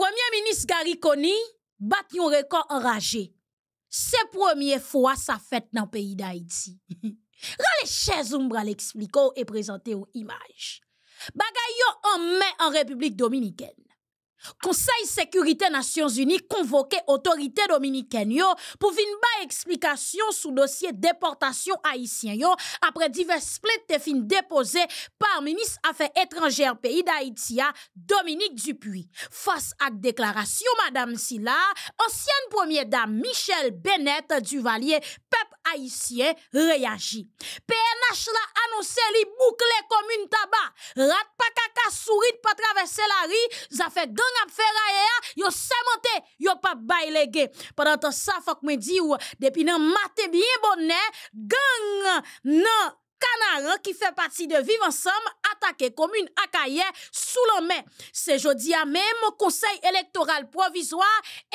Premier ministre Gary Conille bat un record enragé. C'est première fois ça fait dans le pays d'Haïti. Rale chez Umbra l'expliquer et présenter une image. Bagay yo en mai en République Dominicaine. Conseil de sécurité Nations Unies convoqué autorité dominicaine yo pour vin ba explication sous dossier déportation haïtien yo après divers plaintes fin déposées par ministre affaires étrangères pays d'Haïti Dominique Dupuy. Face à déclaration madame Silla, ancienne première dame Michelle Bennett Duvalier, peuple haïtien réagit. PNH la annoncé li boucle commune Tabar, rat pas kaka sourit pas traverser la rue, ça fait gang faire yo sementé, yo pas bailege. Pendant ça faut me di ou depuis nan matin bien bonnet, gang nan Canaran qui fait partie de Vivre Ensemble attaqué commune Akaye sous la main. C'est jeudi à même conseil électoral provisoire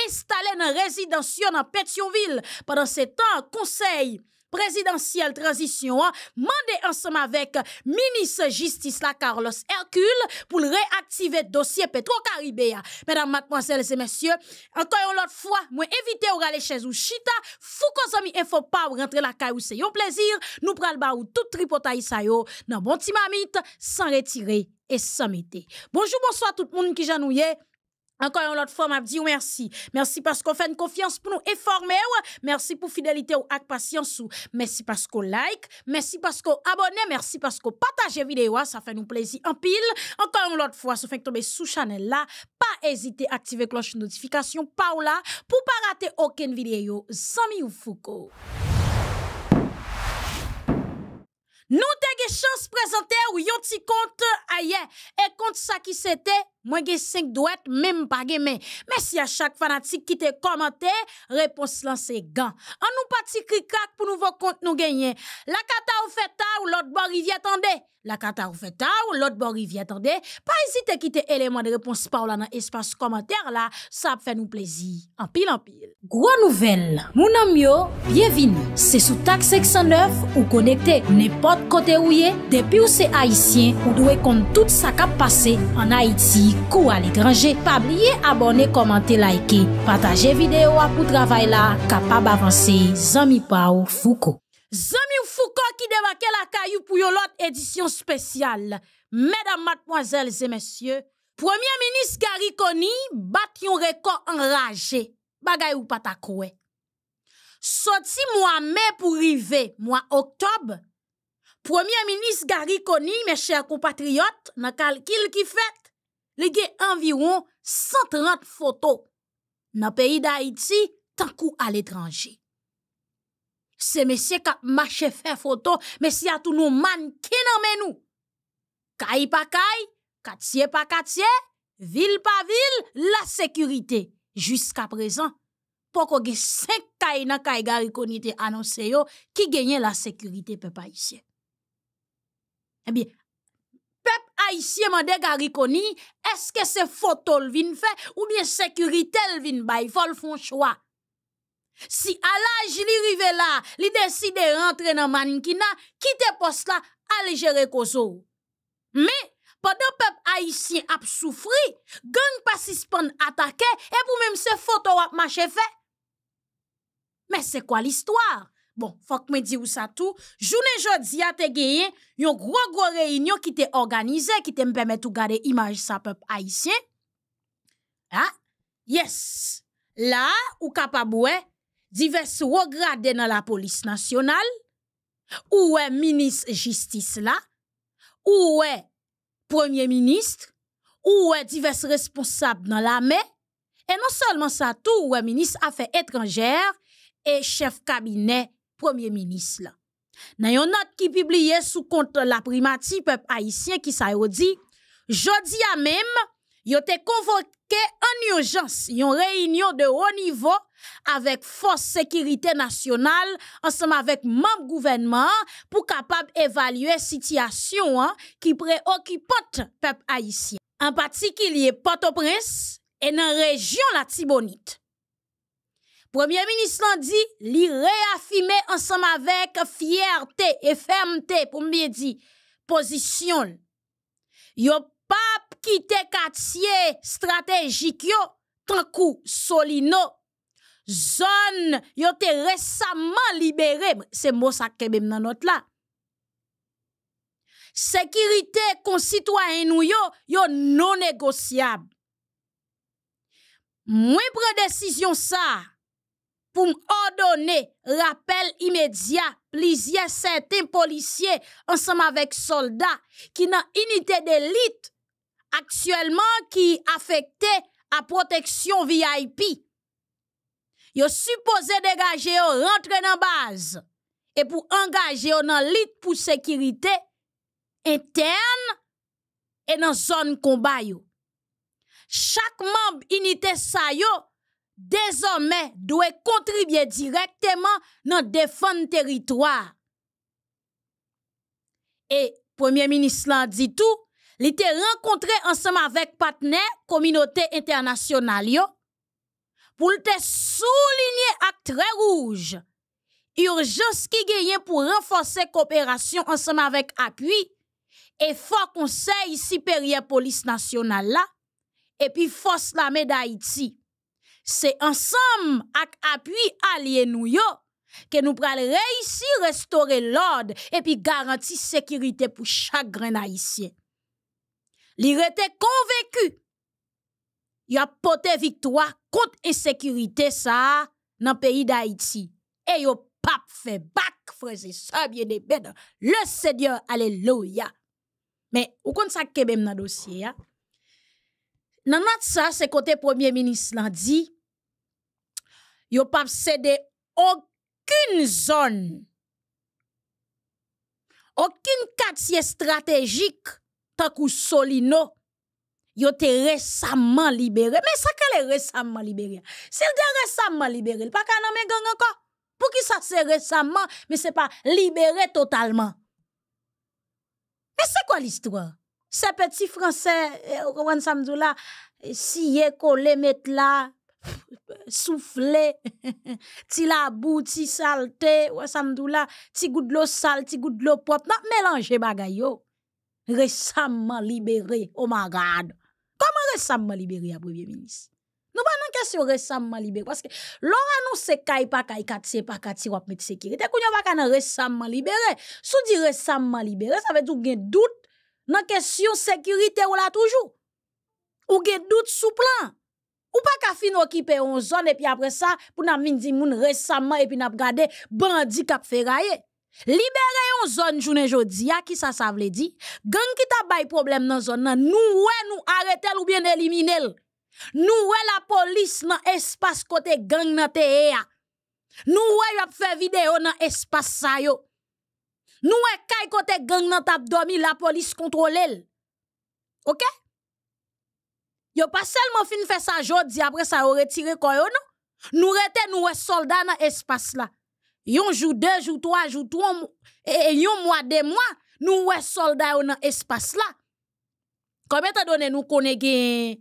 installé dans résidence dans Pétionville. Pendant ce temps, conseil présidentielle transition mandé ensemble avec ministre justice la Carlos Hercule pour réactiver dossier Petro-Caribéa. Mesdames, mademoiselles et messieurs, encore une autre fois, moi invité ou aller chez ou chita, fou konzami info pa ou rentrer la caillou c'est un plaisir, nous pral ba ou tout tripotaï sa yo dans bon ti mamite sans retirer et sans mettre. Bonjour, bonsoir tout le monde qui janouye. Encore une autre fois, m'a dit merci. Merci parce qu'on fait une confiance pour nous informer. Merci pour fidélité ou ak patience. Merci parce qu'on like. Merci parce qu'on abonne. Merci parce qu'on partage vidéo. Ça fait nous plaisir en pile. Encore une autre fois, si vous faites tomber sous channel là, pas hésiter à activer cloche de notification par là pour pas rater aucune vidéo. Sami ou Foucault. Nous t'ai chance présenter ou yon ti compte aye et compte ça qui c'était moi gen 5 doigts même pas gen main. Merci à chaque fanatique qui te commenté, réponse lancé gant. On nous parti cricrac pour nouveau compte nous gagner. La cata ou feta ou l'autre bord rivière attendez. La cata ou feta ou l'autre bord rivière attendez. Pas hésiter quitter élément de réponse par là dans espace commentaire là, ça fait nous plaisir. En pile en pile. Gros nouvelle. Mon ami yo, bienvenue. C'est sous taxe 609 ou connecté n'importe côté où est, depuis où c'est haïtien, ou doit compte tout ça qui a passé en Haïti, ou à l'étranger. Pas oublier abonner, commenter, liker, partager vidéo pour travail là, capable avancer. Zami Pao Foucault. Zami Foucault qui débarque la caillou pour l'autre édition spéciale. Mesdames, mademoiselles et messieurs, Premier ministre Gary Conille bat un record enragé. Bagay ou patakoué. Sorti mois mai pour arriver mois octobre. Premier ministre Gary Conille, mes chers compatriotes, dans le calcul qui fait, il y a environ 130 photos dans le pays d'Haïti, tant qu'à l'étranger. C'est monsieur qui a marché faire photo, monsieur a tout nous mannequin en menou. Kaye pa kaye, quartier pa quartier, ville pa ville, la sécurité. Jusqu'à présent, pour qu'on ait 5 kaye dans kaye Gary Conille te annoncé yo, qui gagne la sécurité peuple haïtien. Eh bien, peuple haïtien mande Gary Conille, est-ce que c'est photo le vin fait ou bien sécurité le vin bay, faut le font choix. Si à l'âge li rive là, li décide rentrer dans mankina, quitte poste là, aller gérer kozo. Mais pendant peuple haïtien a souffri, gang participant attaqué et pour même ces photo a marché fait. Mais c'est quoi l'histoire? Bon, faut que me di ou ça tout. Journée jodi a te gagné yon gros réunion qui te organisé qui te permet de garder image sa peuple haïtien. Ah, yes. Là ou capable divers regradé dans la police nationale ou ministre justice là ou premier ministre ou divers responsables dans la mer et non seulement ça tout ou ministre affaires étrangères et chef cabinet Premier ministre là. Nan yon note qui publié sous compte la primati peuple haïtien qui sa yo di, jodi a même, yo te convoqué en urgence yon réunion de haut niveau avec force sécurité nationale ensemble avec membre gouvernement pour capable évaluer situation qui préoccupante peuple haïtien. En particulier Port-au-Prince et dans région la Tibonite. Premier ministre l'a dit, li réaffirmé ensemble avec fierté et fermeté pour me dire position. Yo pas quitter quartier stratégique yo tant coup Solino zone yo te récemment libéré c'est mot ça que même dans notre là sécurité concitoyen nou yo yo non négociable moi prend décision ça pour ordonner rappel immédiat plusieurs certains policiers ensemble avec soldats qui dans unité d'élite actuellement qui affecté à protection VIP. Yo supposé dégager yo rentrer dans base et pour engager yo dans lutte pour sécurité interne et dans zone combat yo. Chaque membre unité sa yo désormais doit contribuer directement dans défendre territoire. Et Premier ministre l'a dit tout, il était rencontré ensemble avec partenaires communauté internationale yo pour te souligner à trait rouge urgence qui gagne pour renforcer coopération ensemble avec appui et fort conseil supérieur police nationale là et puis force la d'Haïti. C'est ensemble avec appui allié nous yo que nous pral réussir restaurer l'ordre et puis garantir sécurité pour chaque grain haïtien. Li rete convaincu y a porté victoire contre insécurité ça dans pays d'Haïti et yo pape fait back frères et sœurs bien aimés le Seigneur alléluia. Mais ou kon sa kebem nan dossier ya nan note ça c'est côté Premier ministre l'a dit yo pape cédé aucune zone aucune quartier stratégique tant que Solino, yo te récemment libéré. Mais ça qu'elle est récemment libéré. C'est récemment libéré. Pas qu'elle nomme gang encore. Pour qui ça c'est récemment, mais c'est pas libéré totalement. Mais c'est quoi l'histoire? Ces petits Français, on samedi là, si est collé, mettre là, souffler, ti la boue, ti saleté, on samedi là, ti goût de l'eau sale, ti goût de l'eau propre. Non, mélanger bagay yo. Récemment libéré, oh my God. Comment récemment libéré, à Premier ministre? Nous pas une question récemment libéré. Parce que l'on annonce kay pa kay katiye pa katiye wap met sécurité. Koun yon baka nan récemment libéré. Sou di récemment libéré, ça veut dire ou gen doute nan question sécurité ou la toujours. Ou gen doute sous plan. Ou pas ka fin okipe on zone et puis après ça, pour nan min di moun récemment et puis nan gade bandi kap feraye. Libérer yon zone journée jodi a qui ça veut dire gang qui t'a bay problème dans zone nan nous arrêter ou bien éliminer nous la police dans espace côté gang nan té a nous y a fait vidéo dans espace ça yo nous kay côté gang nan t'a dormi la police contrôle OK yo pas seulement fin faire ça jodi après ça retirer quoi yo non nous rete nous soldats dans espace là. Yon jour, deux jours, trois jours, et yon mois, deux mois, nous ouais soldats dans espace là. Combien de donné nous connaissons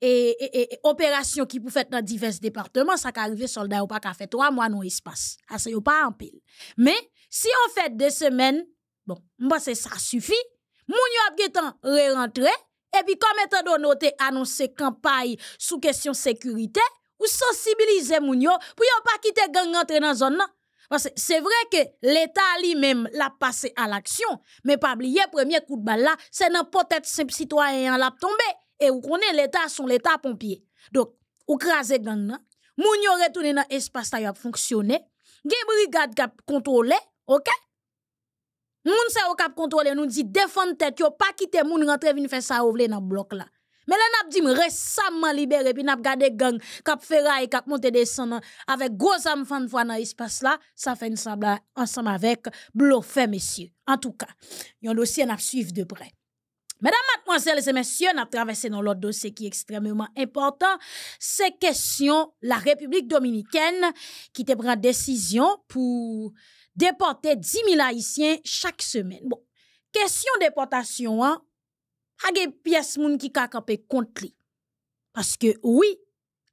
et opération qui pour faire dans divers départements, ça qu'arrive soldats ou pas qu'à faire 3 mois dans espace. Ça c'est pas en pile. Mais si on fait 2 semaines, bon, moi c'est ça suffit. Moun yo abgetan re-rentre et puis comme étant donné on te annoncé campagne sous question sécurité ou sensibiliser moun yo pour yon pas quitter gang rentrer dans zone là. Parce que c'est vrai que l'État lui-même l'a passé à l'action, mais pas oublier, premier coup de balle là, c'est n'importe quel simple citoyen l'a tombé. Et vous connaissez l'État, son l'État pompier. Donc, vous crasez gang là, moun yo retourne dans espace là, yon fonctionner, gen brigade kap contrôler, OK? Moun sa yo kap contrôler, nous dit défendre tête yo, pas quitter moun rentrer venir faire ça ou vle dans bloc là. Mais là n'a dit récemment libéré puis n'a gardé gang cap ferraille cap monter descendre avec gros âme fan fois dans espace là ça fait ensemble avec bluffé messieurs en tout cas un dossier n'a suivre de près. Mesdames, mademoiselles et messieurs, nous avons traversé dans l'autre dossier qui est extrêmement important. C'est question la République dominicaine qui te prend décision pour déporter 10 000 Haïtiens chaque semaine. Bon, question déportation, hein? Age pièce moun ki ka kampe contre li. Parce que oui,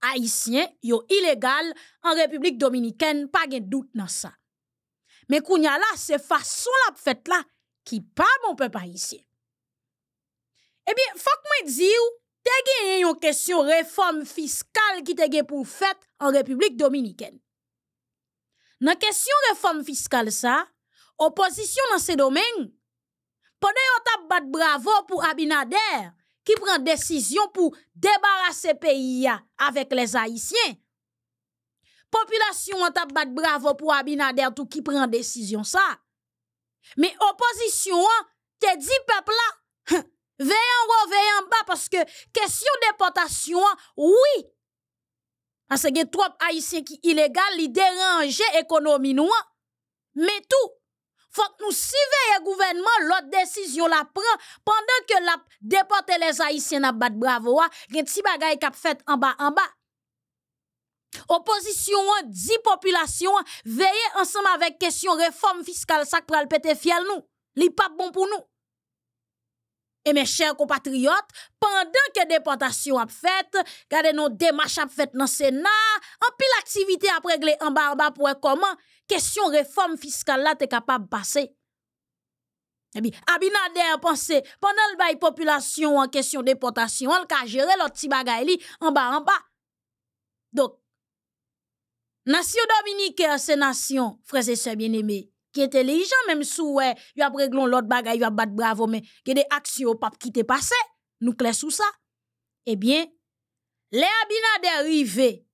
haïtien yo illégal en République dominicaine, pas gen doute dans ça. Mais kounya la c'est façon la fête là qui pas mon peuple haïtien. Eh bien, faut que moi dire, t'as gagné une question réforme fiscale qui t'a gagné pour faire en République Dominicaine. Dans la question réforme fiscale ça, opposition dans ce domaine, pendant yon t'a bat bravo pour Abinader qui prend décision pour débarrasser pays avec les Haïtiens. Population on t'a bat bravo pour Abinader tout qui prend décision ça. Mais opposition te dit peuple là veille en haut, veille en bas parce que question déportation oui. Parce que trop haïtiens qui illégal li déranger économie nous mais tout faut que nous surveiller gouvernement l'autre décision la prend pendant que la déporter les haïtiens n'a bat bravo gen ti bagay k'ap fait en bas opposition 10 population veiller ensemble avec question réforme fiscale ça pral pété fiel nous li pas bon pour nous. Et mes chers compatriotes, pendant que déportation a fait, regardez nos démarches a fait dans le Sénat, en pile activité a réglé en bas pour comment question réforme fiscale là t'es capable de passer. Et bien, Abinader pense pendant le bail population en question déportation, elle a géré l'autre petit bagay li en bas. Donc nation dominicaine, c'est nation, frères et sœurs bien-aimés, qui intelligent même sous y a réglé l'autre bagaille, y a battu bravo mais qui des actions pas qui t'est passé, nous clés sous ça. Eh bien, les Abinader arrivé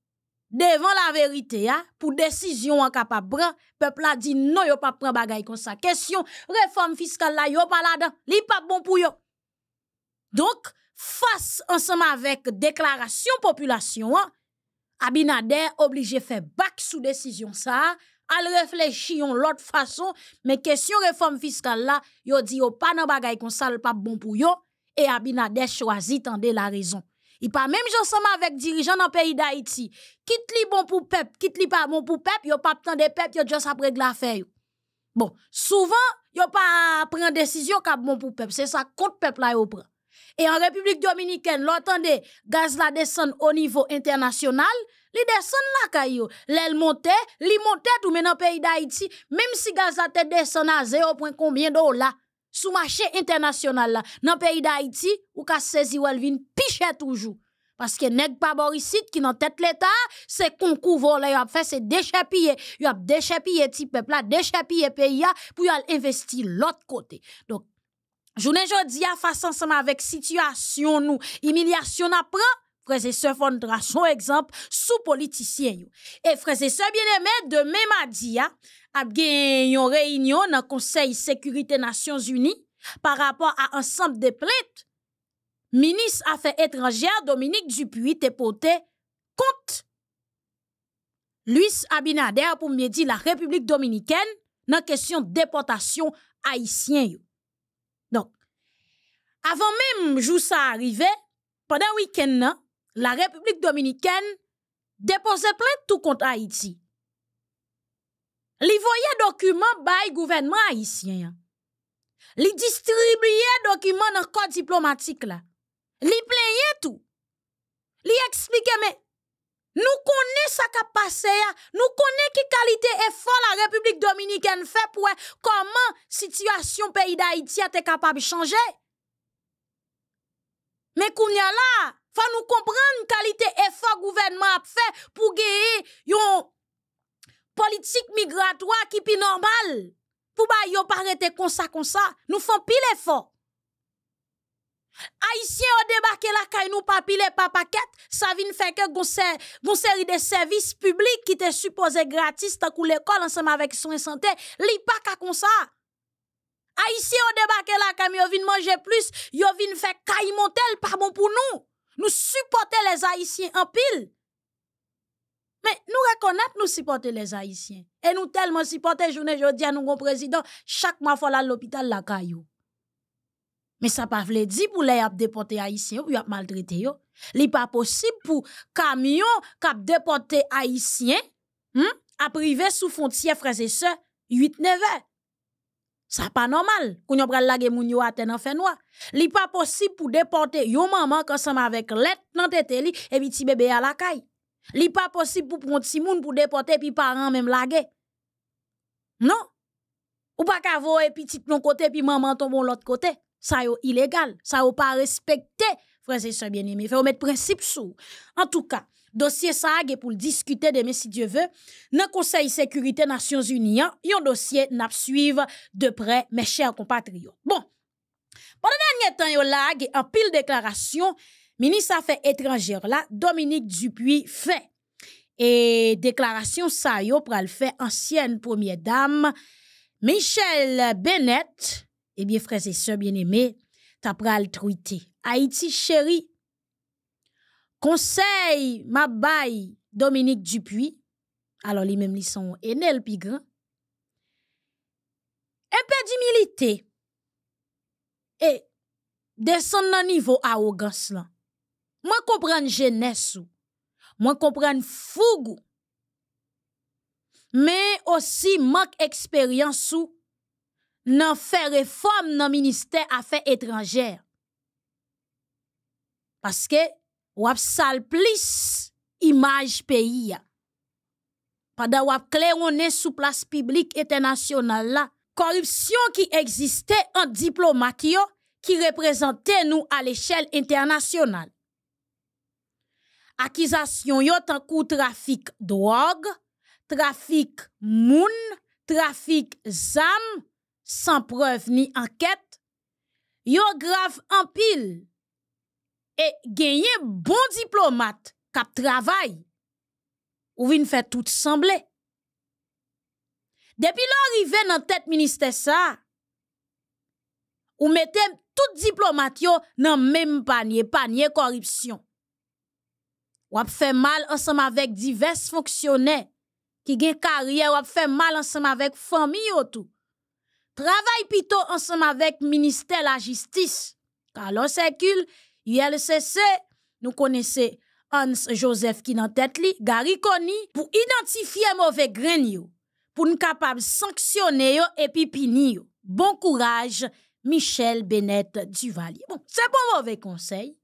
devant la vérité pour décision en capable peuple a dit non, y a pas prend bagaille comme ça. Question réforme fiscale là, y a pas là-dedans, li pas bon pour yo. Donc, face ensemble avec déclaration population Abinader obligé faire bac sous décision ça, al réfléchir en l'autre façon, mais question réforme fiscale là, yo dit yo pas nan bagay kon ça, pas bon pour yo et Abinader choisi tendez la raison. Il pas même ensemble avec dirigeants dans pays d'Haïti, quitte li bon pour peuple, quitte li pas bon pour peuple, yo pas tendez peuple, yo juste après régler affaire yo. Bon, souvent yo pas prend décision ka bon pour peuple, c'est ça contre peuple là yo prend. Et en République Dominicaine, l'entendez, gaz la descend au niveau international, li descend la kayo, li monte tout mais dans pays d'Haïti, même si gaz la te descend à 0. Combien dollars sous marché international là, dans pays d'Haïti, ou ka saisi ou elle vin piche toujours. Parce que nèg pa boricide qui nan tête l'état, c'est concours volé y a fait, c'est déchapiller, y a déchapiller petit peuple là, déchapiller pays là pour y investir l'autre côté. Donc journée jodi a face ensemble avec situation nous, humiliation apprend, frères et sœurs font traçon exemple sous politicien. Et frères et sœurs bien-aimés, demain mardi a gagné une réunion dans Conseil de sécurité Nations Unies par rapport à ensemble des plaintes. Ministre Affaires étrangères Dominique Dupuy te porté compte Luis Abinader pour me dire la République Dominicaine dans question déportation haïtien yo. Donc, avant même jour ça arrivé, pendant week-end, la République Dominicaine déposait plainte tout contre Haïti. Li voyait document bay gouvernement haïtien. Li distribuait document dans code diplomatique là. Li plaignait tout. Li expliquait mais nous connaissons ça qui a passé, nous connaissons quelle qualité et effort la République Dominicaine fait pour comment la situation pays d'Haïti est capable de changer. Mais qu'on y a là, faut nous comprendre qualité et effort gouvernement a fait pour gagner une politique migratoire qui est normale. Pour ne yo pas arrêter comme ça, nous faisons pile effort. Haïtien ont débarqué la caille nous pas pile pas paquet, ça vient faire que gon série de services publics qui étaient supposés gratis tant que l'école ensemble avec soins santé, li pas ka comme ça. Haïtien ont débarqué la caille, yo vinn manger plus, yo vinn faire caille montel pas bon pour nous. Nous supporter les haïtiens en pile. Mais nous reconnaître nous supporter les haïtiens et nous tellement supporter journée jodi nous gon président chaque mois faut la l'hôpital la caille. Mais ça pas vle di pour les ap déporter haïtien ou ap maltraiter yo. Li pas possible pour camion k'ap déporter haïtien, à priver sous frontière frères et sœurs 8-9 heures. Ça pas normal. Qu'on yon pral lage moun yo a ten en fait noir. Li pas possible pour déporter yon maman ensemble avec let nan tete li et puis ti bébé à la caille. Li pas possible pour prendre ti moun pour déporter puis parents même lage. Non. Ou pas ka voye petit non côté puis maman tombe l'autre côté. ça yo illégal, ça yo pas respecté, frères et sœurs bien-aimés, faut mettre principe sous. En tout cas, dossier ça a pour discuter demain si Dieu veut dans Conseil de sécurité Nations Unies, un dossier n'a suivre de près mes chers compatriotes. Bon. Pendant dernier temps yo là, en pile déclaration ministre affaires étrangères là, Dominique Dupuy fait et déclaration ça yo pral fait ancienne première dame Michelle Bennett, eh bien frères et sœurs bien-aimés, t'as pral tweeté Haïti chéri. Conseil ma baye Dominique Dupuy. Alors les mêmes ils sont enel pi grand. Impédimilité. Et descendre dans niveau arrogance là. Moi comprendre jeunesse ou. Moi comprendre fougue. Mais aussi manque expérience ou nan faire réforme dans ministère affaires étrangères. Parce que ou ap sal plis image pays. Pendant ou ap claironné sous place publique internationale la, corruption qui existait en diplomatie qui représentait nous à l'échelle internationale. Accusation yo tant kou trafic drogue, trafic moun, trafic zam, sans preuve ni enquête, yo grave en pile. Et gagner bon diplomate kap travail ou vin fait tout sembler. Depuis l'arrivée dans tête ministère ça, ou mettez tout diplomate yo dans même panier corruption. Ou ap fait mal ensemble avec divers fonctionnaires qui gen carrière, ou ap fait mal ensemble avec famille ou tout. Travail plutôt ensemble avec ministère la justice. Carlos Hercule ILCC, nous connaissons Hans-Joseph qui dans tête li, Gary Conille, pour identifier mauvais grain yo, pour nous capable sanctionner yo et puis punir yo. Bon courage, Michelle Bennett Duvalier. Bon, c'est pas mauvais conseil.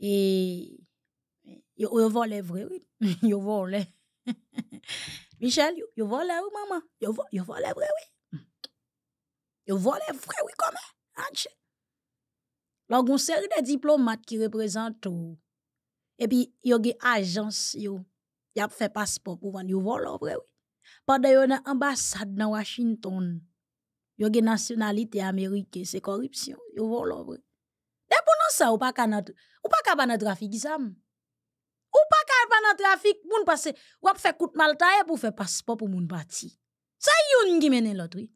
Et yo volé vrai, oui. Yo volé. Michel, yo volé oui, maman. Yo volé vrai, oui. Yo volé vrai, oui, comment? Là, on série de diplomates qui représentent tout. Et puis, il y a des agences, il y a fait passeport pour vendre, il vole, oui. Pendant qu'il y a une ambassade dans Washington, il y a des nationalités américaines, c'est corruption, il vole, oui. Et pendant ça, on pas qu'à dans trafic, ça. Ou pas qu'à dans trafic, moun parce que ou a fait coup de maltaille pour faire passeport pour moun parti. Ça, yon qui mène l'autre, oui.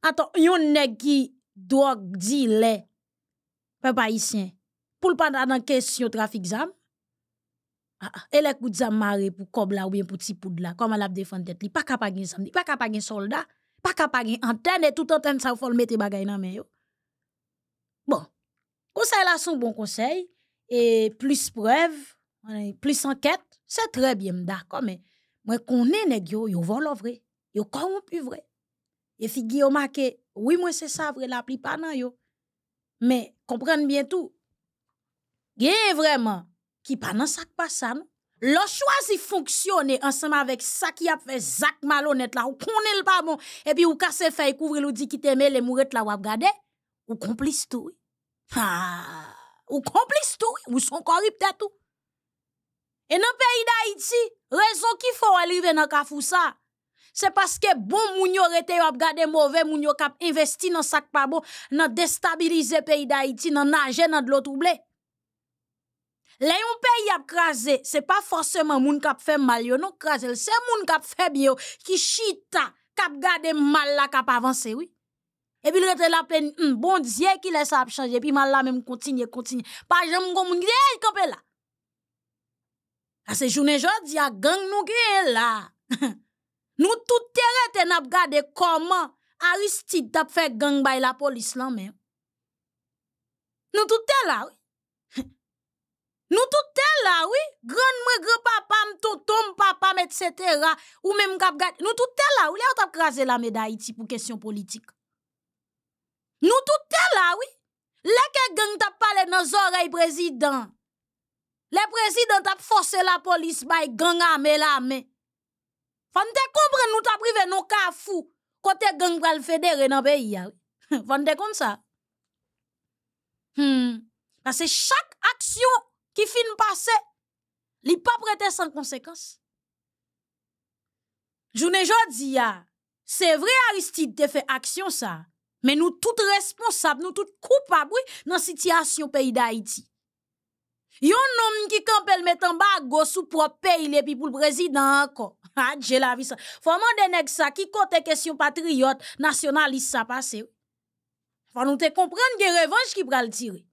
Attends, yon nèg qui doit dire papa haïtien, pour le pendant dans question trafic zam, et les coups de zam maré pour cobla ou bien pour petit poudre là, comment la défendre tête li, pas capable gen zam, pas capable gen soldat, pas capable gen antenne et tout antenne ça faut mettre bagay nan men yo. Bon, conseil là son bon conseil et plus preuve, plus enquête, c'est très bien d'accord mais moi connais nèg yo, yo vole vrai, yo corrompu vrai. Et figi yo marqué, oui moi c'est ça vrai la pli pas nan yo. Mais comprendre bien tout. Gen vraiment qui pas dans ça pas ça non. L'on choisi fonctionner ensemble avec ça qui a fait Zak malhonnête là ou connaît le pas bon et puis ou casser fait couvrir ou dit qui t'aime les mourettes là ou regarder ou complice tout. Ah, ou complice tout, ou sont corrupte tout. Et dans pays d'Haïti, raison qui faut arriver dans kafou ça. C'est parce que bon moun yo rete yo ap gade mauvais moun yo kap investi dans sac pas bon, nan déstabiliser pays d'Haïti, nan nager nan de l'eau troublé. Les yon pays ap krasé, c'est pas forcément moun kap fait mal yo non krasé, c'est moun kap fait bien qui chita, kap gade mal la kap avancer oui. Et puis rete la pleine bon Dieu qui laisse ap changer puis mal la même continue. Pas jamais gon moun gèl campé là. A ces journée jodi a gang nou gèl là. Nous tout terre n'a gardé comment Aristide t'a fait gang by la police là même. Nous tout terre là oui. Nous tout terre là oui, grand moi grand papa m tonton papa etc. ou même k'ap gade. Nous tout terre là oui, là t'a craser la médaille Haïti pour question politique. Nous tout terre là oui. Là que gang t'a parlé dans oreille président. Le président t'a forcé la police by gang armé la main. Fante comprendre nous t'a privé nos kafou côté gang pral fédéré dans pays. Fante comme ça. Parce que chaque action qui finit passer, il n'est pas prêté sans conséquence. Journée jodi a, c'est vrai Aristide te fait action ça, mais nous tous responsables, nous tous coupables dans la situation pays d'Haïti. Yon homme qui campel met en bas go sous propre pays les puis pour le président encore. Ah, j'ai la vie ça. Faut mande nèg ça qui côté question patriote, nationaliste ça passé. Faut nous te comprendre que revanche qui pral tirer.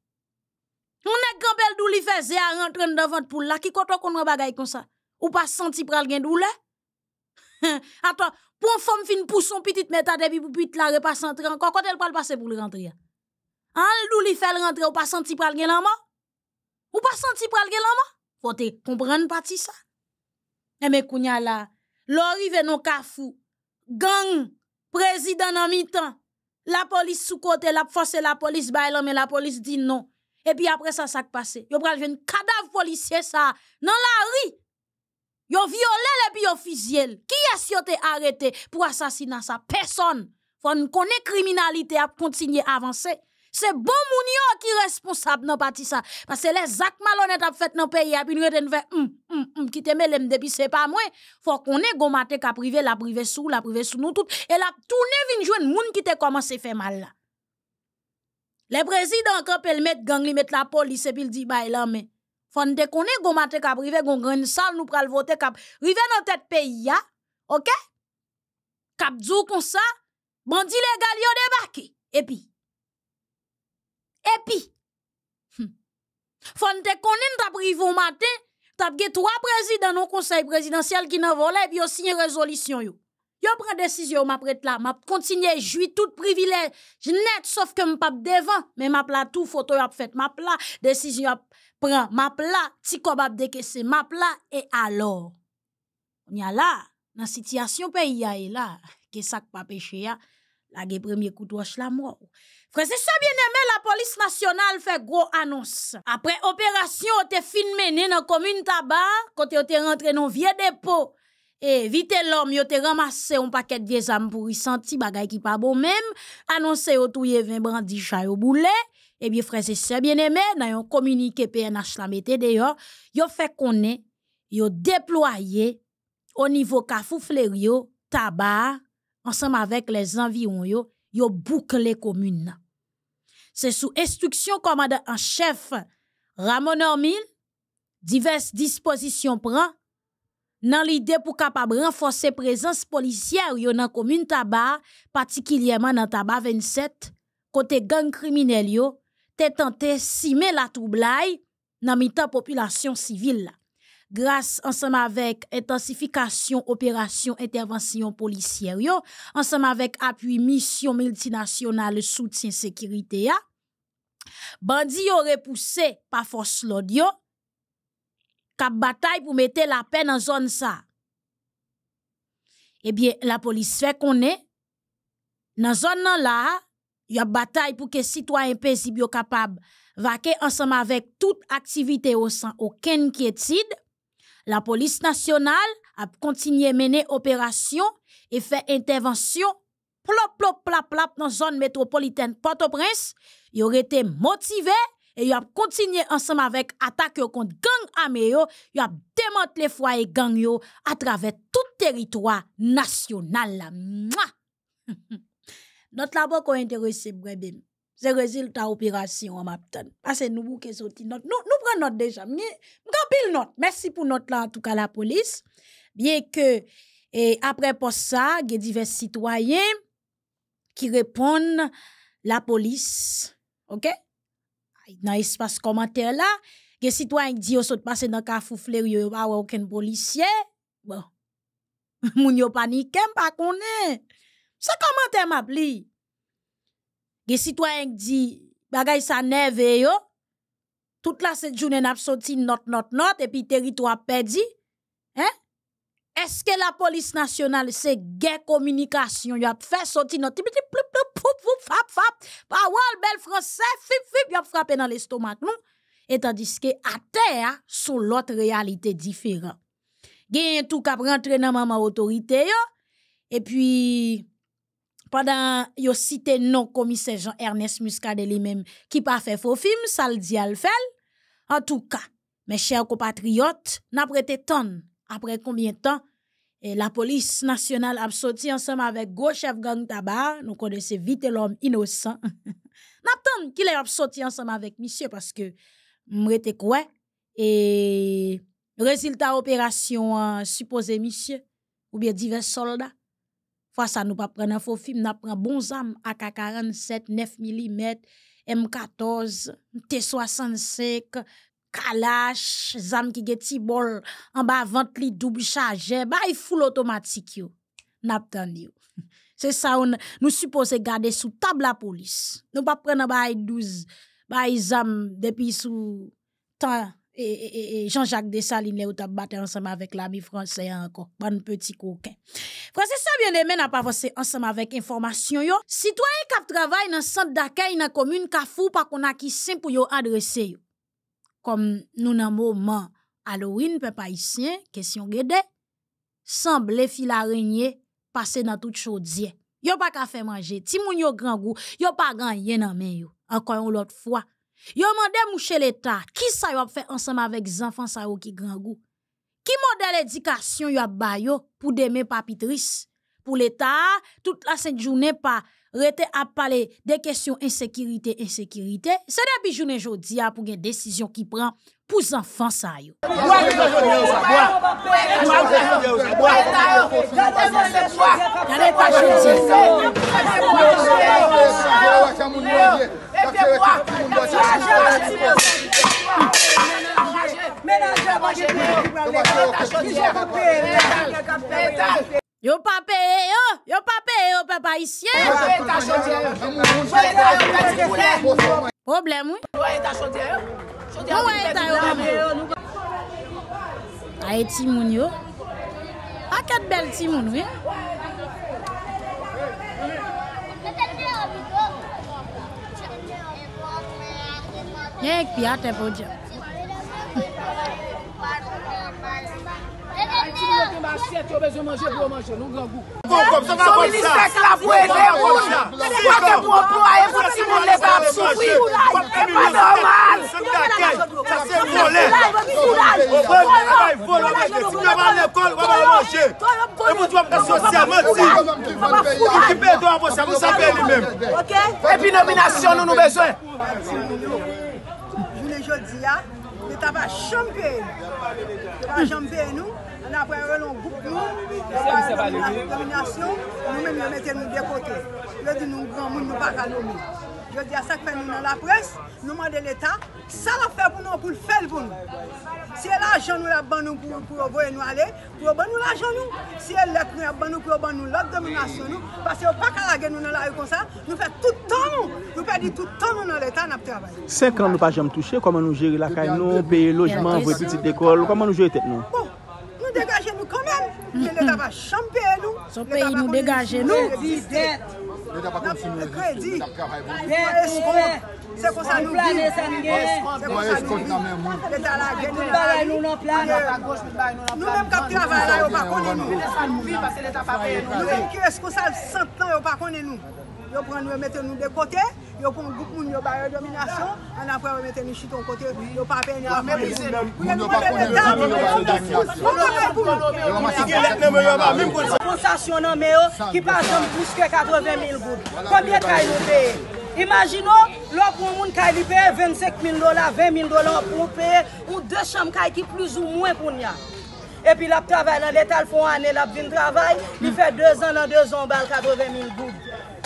On nèg campel dou li faisait à rentrer dans vente pour là qui côté qu'on bagaille comme ça. Ou pas senti pral gen douleur. Attends, pour une femme fin pour son petite metta depuis pour petite la repas rentrer encore quand elle pral passer pour le rentrer. En dou li fait rentrer ou pas senti pral gen la mort. Ou pas senti pral gen l'anman? Faut te comprendre parti ça. Mais kounya la, l'orive non kafou, gang, président en mi-temps, la police sous côté, la force la police bay l'anmen, la police dit non. Et puis après ça, ça passe. Yo pral jwenn cadavre policier ça, dans la rue. Yo violé le puis yo fusillé. Qui est-ce yo te arrêté pour assassinat ça? Personne. Faut nous connaître criminalité à continuer à avancer. C'est bon mounio qui est responsable dans parti ça parce que les actes malhonnêtes a fait dans pays a puis reten fait qui te mêlem depuis c'est pas moi faut qu'on ait gomaté qu'a privé la privé sous nous tout et la tourner vinn joindre moun qui te commencé faire mal là les présidents quand elle met gang li met la police et puis il dit bay là mais faut qu'on ait gomaté qu'a privé gon grande salle nous pral voter cap rivé dans tête pays a OK cap djou comme ça bandi légal yo débarqué et puis, faut nous connaître, t'as pris vos matins, t'as pris 3 présidents dans le conseil présidentiel qui n'ont volé, et puis ils signent résolution. Ils prennent décision, ma prête là, ma continue, jouis tout privilège, net, sauf que m'pap devant, mais ma plat tout, photo y'a fait, ma plat, décision y'a prend, ma plat, si kobab décaissé, ma plat, et alors. On y a là, dans la situation pays y'a là, que ça pas péché y'a. La ge premier coup de roche la mort. Frère, c'est ça bien aimé, la police nationale fait gros annonce. Après opération, on te fin mené dans la commune Tabar, quand on te rentré dans vieux dépôt. Et vite l'homme, on te ramassé un paquet de vieux âmes pour y sentir bagay qui pas bon même. Annoncé au touye 20 brandi chay au boulet. Eh bien, frère, c'est ça bien aimé, dans un communiqué PNH la mette d'ailleurs, yo fait connaître, yo déployé au niveau Kafouflerio, Tabar, ensemble avec les environs, yo bouclé commune. C'est sous instruction commandant en chef Ramon Ormil, diverses dispositions prend dans l'idée pour capable renforcer présence policière yo dans commune Tabar, particulièrement dans Tabar 27, côté gang criminel yo, t'es tenté simer la troublaille dans mitan population civile. Grâce ensemble avec intensification opération intervention policière yo, ensemble avec appui mission multinationale soutien sécurité ya, bandi yo repoussé par force l'audio cap bataille pour mettre la peine en zone ça. Eh bien la police fait qu'on est dans zone là, y a bataille pour que citoyens paisibles yo capable vaquer ensemble avec toute activité au sans aucune inquiétude. La police nationale a continué à mener opération et fait intervention plop plop plop plop dans la zone métropolitaine Port-au-Prince. Ils auraient été motivés et ils ont continué ensemble avec attaque contre gang armé. Ils ont démantelé les foyers gang à travers tout territoire national. Notre labo est intéressé, brébim. C'est le résultat de l'opération. Parce que nous prenons notre déjà. Nous prenons notre. Merci pour notre là, en tout cas, la police. Bien que, et après pour ça, il y a divers citoyens qui répondent la police. OK? Dans l'espace commentaire là, il y a des citoyens qui disent qu'ils sont passés dans le Carrefour-Fleur, il n'y a pas aucun policier. Bon. Ils sont paniqués, ils ne sont pas connus. C'est commentaire m'appli. Les citoyens qui disent, bagay sa neve yo, toute la cette journée n'a sorti note, et puis territoire perdu. Hein? Est-ce que la police nationale, c'est guerre communication, y a fait sorti note, fap, parole, bel français, fip, y a frappé dans l'estomac, non? Et tandis que, à terre, sous l'autre réalité différente. Gen tout kap rentre dans maman autorité yo, et puis, Pendant yo cité non commissaire Jean-Ernest Muscadet lui-même qui pas fait faux film, ça le dit à le faire. En tout cas, mes chers compatriotes, n'a prêté tonne après combien de temps et la police nationale a sorti ensemble avec gros chef gang Tabar, nous connaissons vite l'homme innocent. N'attend qu'il a sorti ensemble avec monsieur parce que m'rete quoi et résultat opération supposé monsieur ou bien divers soldats. Fois ça nous pas prendre un faux film, n'a prend bon zam AK-47 9 mm, M14, T65. Kalash, zam qui get ti bol, en bas vente li double chargé, bah il full automatique yo. N'aptan yo. C'est ça, nous supposons garder sous table la police. Nous pas prendre bah 12, bah zam depuis sous temps et Jean-Jacques Dessalines ou t'a battu ensemble avec l'ami français encore. Bon petit coquin. Français ça bien aimé n'a pas avancé ensemble avec information yo. Citoyen qui travaille dans centre d'accueil dans commune Kafou pas qu'on a qui simple pour yo adresser yo. Comme nous nan moment Halloween peuple haïtien question guédé semble fil araignée passer dans toute chaudière yo pas ka faire manger ti moun yo grand goût yo pas gagné nan men yo encore une autre fois yo mandé moucher l'état qui ça yo fait ensemble avec enfants ça yo qui grand goût qui modèle éducation yo ba yo pour demain papitris pour l'état toute la sainte journée pas rete à parler des questions insécurité. C'est depuis journée jodi a pour une décision qui prend pour enfants ça yo. Yo pa paye yo, papa ici. Problème oui. Haïti moun yo. A quatre belles ti moun oui. Nek pi a te bodja. Et puis nomination nous besoin. Nous n'avons pas champion. Nous avons un long groupe, nous avons une domination, nous-mêmes nous mettons de côté. Je dis nous, grands, nous ne pouvons pas nommer. Je dis à ça que nous dans la presse, nous demandons l'État, ça l'a fait pour nous, pour le faire pour nous. Si l'argent nous l'a donné pour envoyer nous aller, pour nous l'argent nous. Si elle l'a donné nous pour nous, l'autre domination nous, parce qu'on ne peut pas la nous dans la rue comme ça, nous faisons tout le temps nous. Nous perdons tout le temps nous dans l'État, nous travaillons. 5 ans nous pas jamais touché, comment nous gérer la caille, nous payer logement, envoyer petite école, comment nous gérer tête nous? Bon, nous dégager nous quand même, l'État va champer nous. Son pays nous dégager nous. C'est pour ça nous nous-mêmes qui travaillons là, nous-mêmes qui responsables 100 ans, pas nous. Nous prenons nous de côté, nous prenons beaucoup de domination, on a remettre nous de côté, nous pas payer à même ici. Nous ne pas même qui passe plus que 80 000 gouttes. Combien de cas nous payons? Imaginons, l'on monde qui paye $25 000, $20 000 pour payer ou deux chambres qui plus ou moins pour nous. Et puis, la travail dans l'État, il faut une année, il travail, il fait 2 ans dans 2 ans, 80 000 gouttes.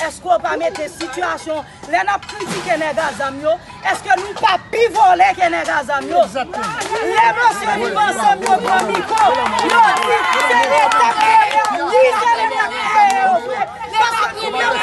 Est-ce qu'on peut mettre situation, là, on a critiqué les gazamio, est-ce que nous pas pivoler que les gazamio? Les messieurs, ils vont se micro, nous, je ne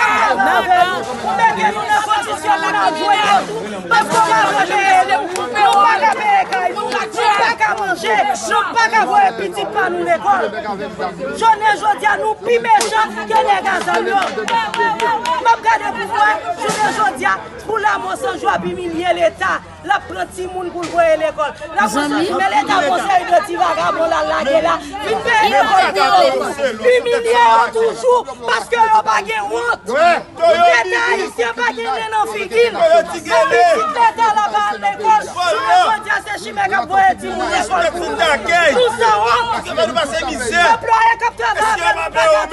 dis pas pour l'amour sans joie, puis l'État. la prenti moun pour voyer l'école. La prenti mais l'état conseil de ti vagabond la laguer là, fin payer l'école. Humilier toujours parce que yo pas gain honte. Les haïtiens pas gain non fikil. Si l'état la balle l'école, on dit c'est chimé qui voyer ti moun l'école. Tout ça honte, ça va nous passer misère. Employé qui travaille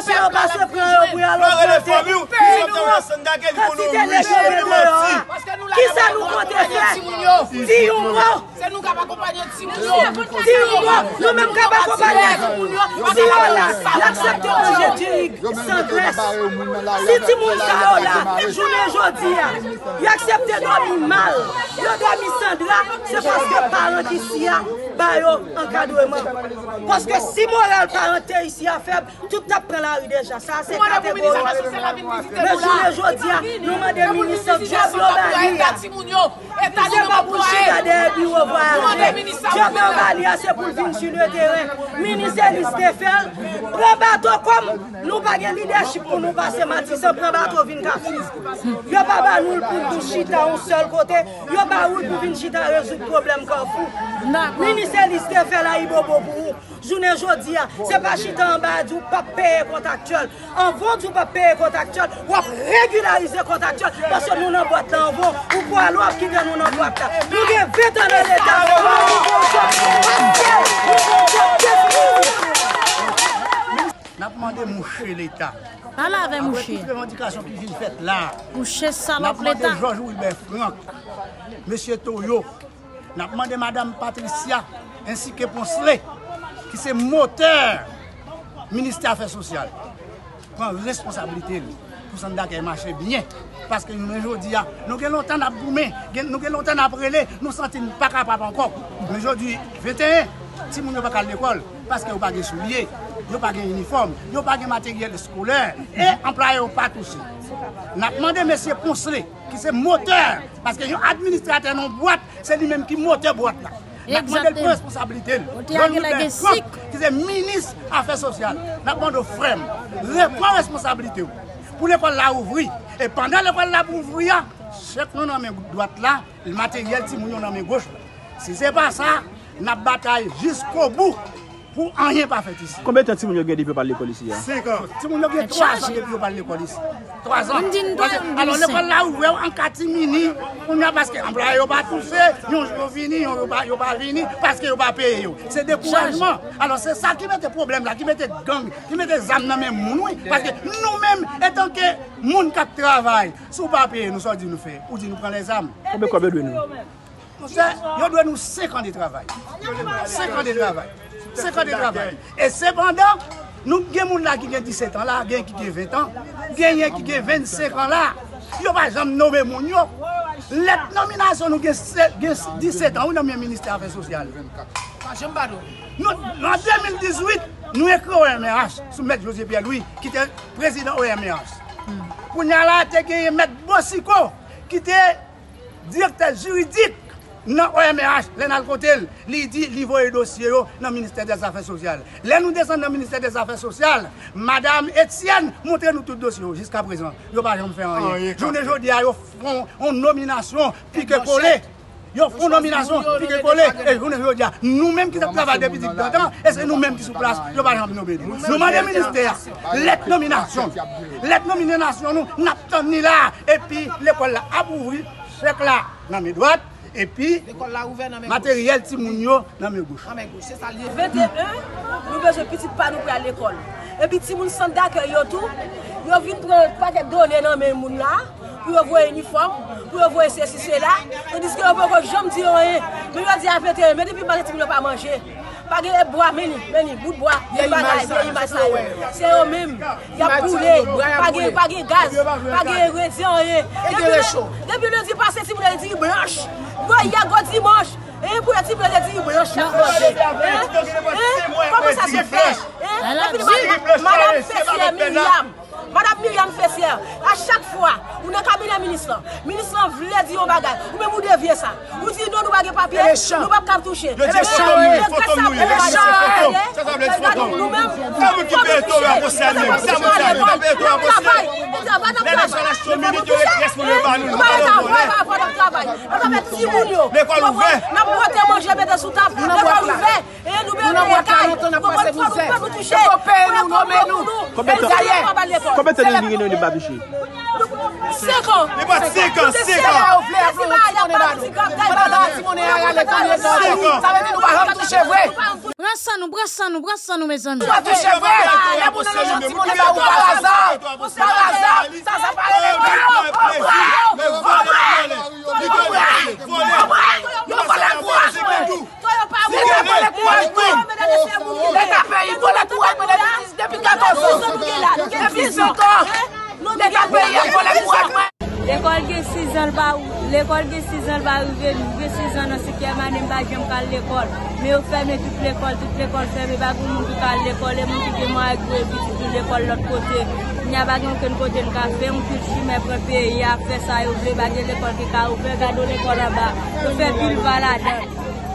c'est parce que parents ici ont encadrement. Parce que si moral parenté ici a faible, tout a pris la rue déjà. Ça c'est catégorique. Mais aujourd'hui, nous demandons ministre de Jobs. Et t'as déjà bouché derrière bureau voilà. Jobs c'est pour venir sur le terrain. Ministre Listefel, prend bateau comme nous pas de leadership pour nous passer Matissa prend bateau venir Kafou. Yo pas ba nous pour nous chita un seul côté, yo pas roule pour venir chita résoudre problème Kafou. Ministre Listefel a eu bobo pour journée aujourd'hui, c'est pas chita en bas du pas payer contractuel. En vont du pas payer contractuel, ou régulariser contractuel parce que nous n'en boîte en vont ou pour aller qui dans nous n'en boîte. Nous avons 20 ans dans l'état. Nous avons demandé moucher l'état. Avec toutes les revendications qui viennent faites là. Moucher salope l'état. Nous avons demandé Georges Wilbert Franck, Monsieur Toyo. Nous avons demandé Madame Patricia ainsi que Poncelet qui est moteur ministère affaires sociales, prend responsabilité pour s'en d'accord marcher bien. Parce que nous aujourd'hui, nous avons longtemps à boumer, nous avons longtemps à brûler, nous ne sommes pas capables encore. Mais aujourd'hui, 21, si nous ne sommes pas à l'école, parce que nous n'avons pas de souliers, nous n'avons pas d'uniforme, nous n'avons pas de matériel scolaire, et employés pas touchés. Nous avons demandé M. Poncelet, qui est moteur, parce que l'administrateur non boîte, c'est lui-même qui moteur boîte. Nous demandons la responsabilité. Qui est ministre des Affaires sociales. Nous demandons aux frères, la responsabilité pour l'école la ouvrir. Et pendant l'école la ouvrir, chaque nous dans la droite là, le matériel si nous dans la gauche. Si ce n'est pas ça, nous bataillons jusqu'au bout pour rien pas faire ici. Combien de temps si vous avez depuis par l'école ici? 5 ans. Si vous avez 3 ans depuis par l'école ici. 3 ans. Alors l'école là ouvert en catimini. On a parce que l'employé n'a pas touché, ils ont fini, ils n'ont pas fini parce qu'ils n'ont pas payé. C'est découragement. Alors c'est ça qui met des problèmes là, qui met des gangs, qui met des âmes dans les gens. Parce que nous-mêmes, étant que les gens qui travaillent, si vous ne payez pas, nous sommes dit nous faire. Ou dit nous prenons les âmes. Combien de nous? Nous doit nous 5 ans de travail. 5 ans de travail. C'est quand de travail. Et cependant, nous avons des gens qui ont 17 ans, là, qui ont 20 ans, qui ont 25 ans. Là. Ils ne pas jamais nommer mon nom. La nomination, nous avons 17 ans, nous nommons le ministère des Affaires sociales. En 2018, nous écrivons OMRH, sous M. José Pierre-Louis, qui était président OMRH. Pour nous avons M. Bossico, qui était directeur juridique. Non, OMRH, Lénal Cotel, il dit qu'il voit le dossier dans le ministère des Affaires sociales. Là, nous descendons dans le ministère des Affaires sociales. Madame Etienne, montrez-nous tout le dossier jusqu'à présent. Ils ne peuvent pas faire rien. Aujourd'hui, ils font une nomination pique-collée. Ils font une nomination pique-collée. Et aujourd'hui, nous-mêmes qui travaillons depuis 10 ans, et c'est nous-mêmes qui sommes sur place, ils ne peuvent pas nommer. Nous demandons au ministère, les nominations. Les nominations, nous n'attendons là. Et puis, l'école a ouvert, chèque là, dans mes droites. Et puis, le matériel Timounio dans mes gauches. 21, nous avons petit panneau pour aller à l'école. Et puis, Timoun sont d'accord, ils ont vu prendre un paquet de données dans mes mouns là, pour voir l'uniforme, pour voir ceci, cela. Ils disent qu'ils ne peuvent jamais dire rien. Mais ils ont dit à 21, mais depuis, ils ne peuvent pas manger. Pas de bois, mais bout de bois, c'est eux-mêmes. Il y a brûlé, pas de gaz, pas de ingrédients, rien. Depuis lundi passé, si vous avez dit blanche, il y a un dimanche. Et pour la type de dire blanche, comment ça se fait? Madame Fessé, Myriam. Madame Myriam Fessier, à chaque fois, vous n'avez pas de ministre. Le ministre voulait dire des choses. Vous même vous deviez ça. Vous dites non, nous n'avons pas de papier, nous n'avons pas de toucher. Le Combien de temps nous n'avons pas touché? 5 ans. Mais pas 5 ans, 5 ans. Brassons-nous, mes amis. L'école qui est 6 ans, l'école qui est 6 ans va arriver, nous 6 ans, c'est qu'il y a un an, je vais l'école. Mais on ferme toute l'école ferme, pas pour nous qui l'école, et nous qui moi avec l'école de l'autre côté. Il n'y a pas aucun côté de café, on cultive mes préparés, il a fait ça, il ouvre l'école qui a ouvert, garder l'école là-bas, on fait plus le balade.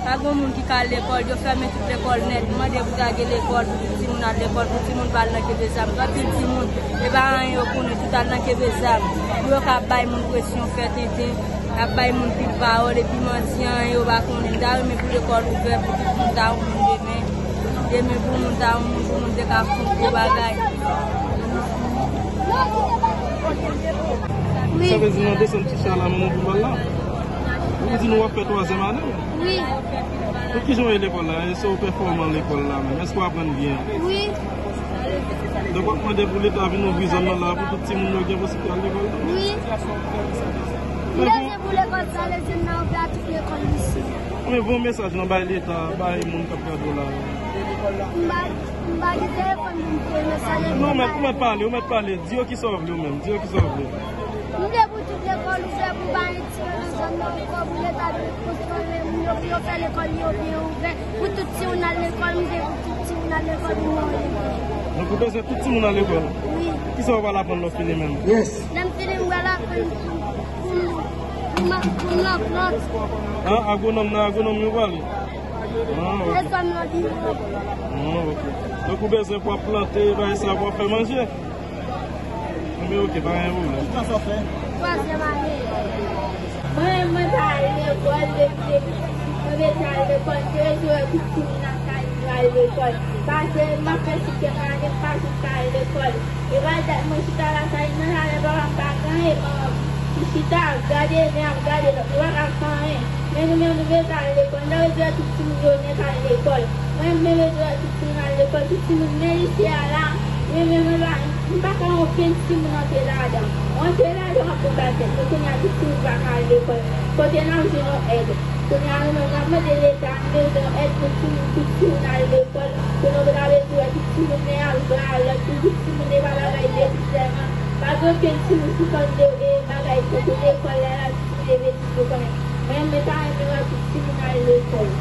Pas grand monde qui calme l'école, je ferme toute l'école net. Moi, je vous aguer l'école, tout le monde à l'école, tout le monde va dans les examens. Quand tout le monde, les parents, ils connaissent tout à dans les examens. Ils ont qu'à bailler mon pression, faire tenter, à bailler mon plus parole, et puis mentir, ils vont connaître d'arriver pour l'école ouverte, pour tout le monde à ouvrir demain, demain pour nous à ouvrir, pour nous décapper, pour bagaille. Ça veut dire demander son petit chien à mon boulot là. Vous dites nous on fait 3e année. Oui. Pour qui jouer l'école là, ils sont performants l'école là. Est-ce qu'on apprend bien? Oui. Donc on prend des boulettes avec nos prisonniers là pour tout petit monde qui est possible à l'école. Oui. Laissez vous l'école ça, laissez-nous ouvrir toute l'école ici. Mais bon message dans l'État, bah les monde qui cadre là. Non mais on va parler, dis-moi qui sauve lui-même, dis-moi qui sauve lui. Nous devons toute l'école ouvrir pour bailler pour l'état de construire, nous devons faire l'école bien ouverte. Pour tout le monde à l'école, nous devons tout le monde à l'école. Donc vous pensez tout le monde à l'école? Oui. Qui ça va l'apprendre le film même? Yes. Le film va l'apprendre pour l'apprendre. Ah, agronome, nous voilà. Ah, ok. Donc vous pensez pour planter, va savoir faire manger? Mais ok, pas rien vous là. Qu'est-ce qu'on fait? 3e année. Moi, je suis allé à l'école, je suis allé à l'école, parce que ma fille, c'est qu'elle n'est pas à l'école. Et moi, je suis à la salle, je suis allé voir un parent et je suis à regarder, mais nous, on devait aller à l'école, là, on devait tout le monde à l'école. Moi, je devais tout le monde à l'école, tout le monde est ici à là. Nous ne pouvons pas en faire si nous n'en faisons pas. On fait là, on peut pas faire. Parce qu'on a dit que nous ne pouvons pas aller à l'école. Parce qu'on a besoin d'aide. Parce qu'on a besoin de l'État, on a besoin d'aide pour tout le monde à l'école. Parce qu'on a besoin de tout le monde à l'école. Tout le monde est à l'école. Parce qu'on a besoin de tout le monde à l'école. Parce qu'on a besoin de l'école à l'école. Même les parents ont besoin de tout le monde à l'école.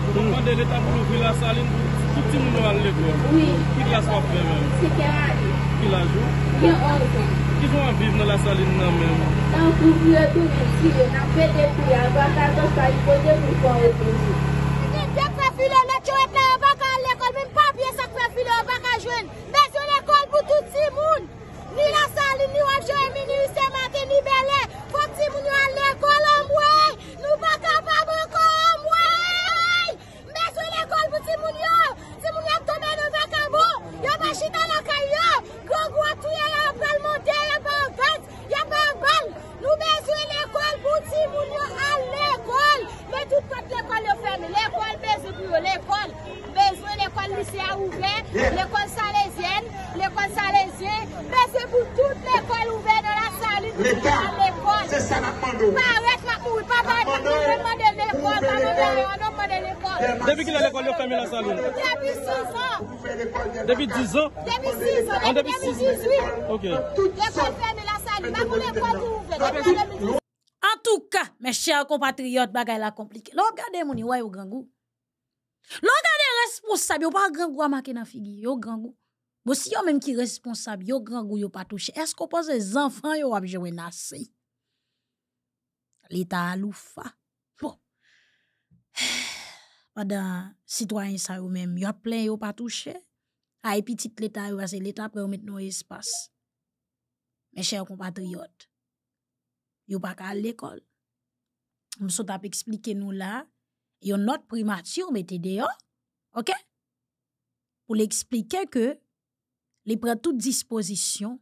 On demande de l'État pour ouvrir la salle pour tout le monde à l'école. Oui. Qui la soit fait même? C'est carré. Qui la joue? Qui vont vivre dans la salle même? Dans tout le tout ici, on a fait des prix à voir ça, il faut des prix pour reposer. Dès que filé, tu es pas à l'école, même pas bien ça que filé, on va pas jouer. Mais c'est l'école pour tout le monde. Ni la salle, ni on joue, ni le marqué, ni belé. Faut que tout le monde à l'école en moi. Nous pas capable encore en moi. Mais c'est l'école pour tout le monde. C'est mon gars tomber dans un cabo. Y'a pas chita dans le caillou. Nous besoin l'école pour si nous à l'école. Mais tout le l'école est fermée. L'école besoin pour l'école. Besoin l'école lycée ouverte, l'école salésienne, l'école salésienne. Besoin pour toute l'école ouverte dans la salle. L'école. C'est ça la demande. Papa, depuis qu'il a l'école, il a fermé la salle. Depuis 6 ans. Depuis 10 ans. Depuis 6 ans. Ok. En tout cas, mes chers compatriotes, bagay la compliqué. L'on gade mouni wè ou grand goût. L'on gade responsable, ou pas grand goût à marquer dans figure, ou grand goût. Bon, si yon même qui responsable, yon grand gou yon pas touché, est-ce qu'on pense les enfants yon ap joué nassé? L'État aloufa. Bon. Pendant citoyen sa yon même, yon plein yon pas touché. Aïe petit l'État yon, c'est l'État pour maintenant espace. Mes chers compatriotes, yon pas à l'école. M'sot ap expliquer nous là, yon notre primature mette dehors. OK? Pour l'expliquer que les prend toute disposition,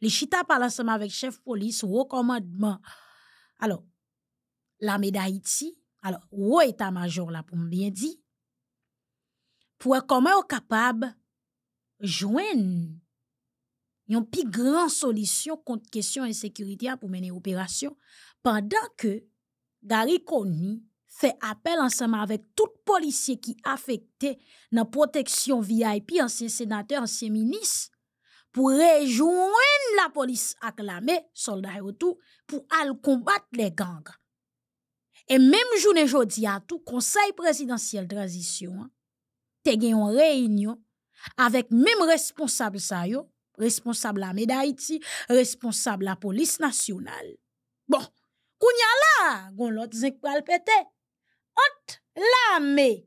les chita parle ensemble avec chef police, au commandement. Alors, l'armée d'Haïti, alors, au état-major là, pour bien dire, pour comment on est capable de joindre une plus grande solution contre question insécurité pour mener opération, pendant que Gary Conille fait appel ensemble avec tout policier qui affecté dans protection VIP, ancien sénateur, ancien ministre, pour rejoindre la police acclamée, soldats et tout, pour aller combattre les gangs. Et même journée jodi à tout, conseil présidentiel transition, te gen yon réunion avec même responsable sa yo, responsable la Méd'Haïti, responsable la police nationale. Bon, kounya la, gon l'autre zink pral pété. L'armée,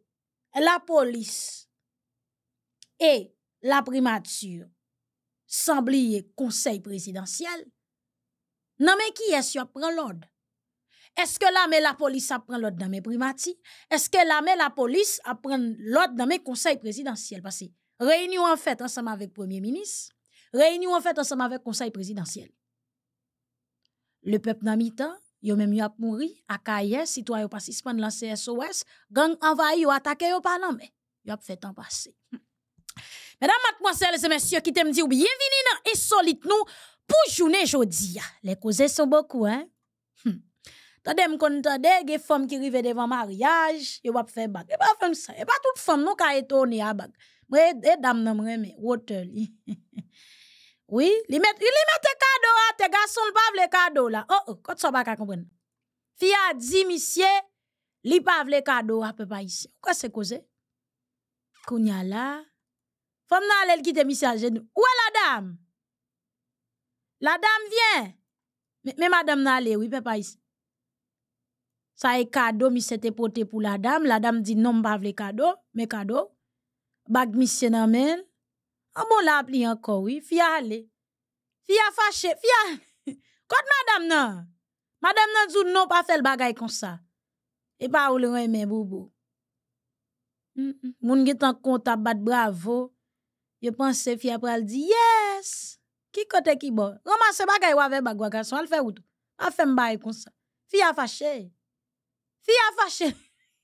la police et la primature, semblent conseil présidentiel. Non mais qui est-ce qui prend l'ordre? Est-ce que l'armée, la police apprend l'ordre dans mes primati? Est-ce que l'armée, la police apprend l'ordre dans mes conseils présidentiels? Parce que réunion en fait ensemble avec le Premier ministre, réunion en fait ensemble avec le conseil présidentiel. Le peuple n'a mi-temps. Yo même yo ap mouri, akaye, citoyen pas suspend la CSOS, gang envahi yo attaqué yo par l'armée. Yo ap fait temps passer. Mesdames, mademoiselles et messieurs, qui t'aime dire bienvenue dans Insolite nous pour journée jodi. Les causes sont beaucoup hein. Tandé me kon tande des femmes qui rive devant mariage, yo ap fait bag. Et pas femme ça, et pas toute femme non ka étonné à bag. Mais et dame nan reme hôtel. Oui, li mette cadeau à tes garçons pas vle cadeau là. Oh, quand ça pas comprendre. Fi a dit monsieur, li pas vle cadeau à peuple haïtien. Quoi c'est causé? Kounya là, femme n'aller quitter monsieur à genou. Où est la dame? La dame vient. Mais madame n'aller, oui peuple haïtien. Ça est cadeau monsieur te porté pour la dame dit non pas vle cadeau, mais cadeau. Bag monsieur nan men. Ah bon la pli encore oui, fia aller. Fia fâché, fia. Quand madame nan dou non pas faire le bagay comme ça. Et pas ou le remè boubou. Moun gen tan comptable bat bravo. Je pense fia pral di yes. Ki kote ki bon. Ramasse bagay ou avec bagwa garçon, al fè ou tout. A fè m'bay comme ça. Fia fâché. Fia fâché.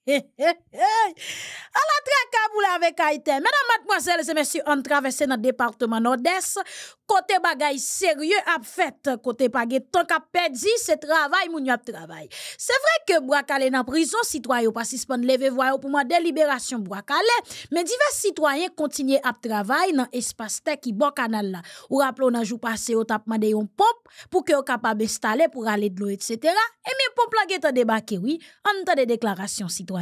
À la tracabou avec Haïti. Mesdames, mademoiselles et messieurs, on traverse dans le département nord-est. Côté bagay sérieux à fait. Côté pagé, tant qu'à perdi, c'est travail, moun yap travail. C'est vrai que Boakale dans prison, citoyen pas suspendre lever voix pour moi délibération Boakale. Mais divers citoyens continuent à travailler dans l'espace qui bon canal là. Ou rappelons dans jour passé, ou tap mandé yon pompe pour que yon capable installer pour aller de l'eau, etc. Et même pompe la gète débarqué, oui, on entend des déclarations citoyennes.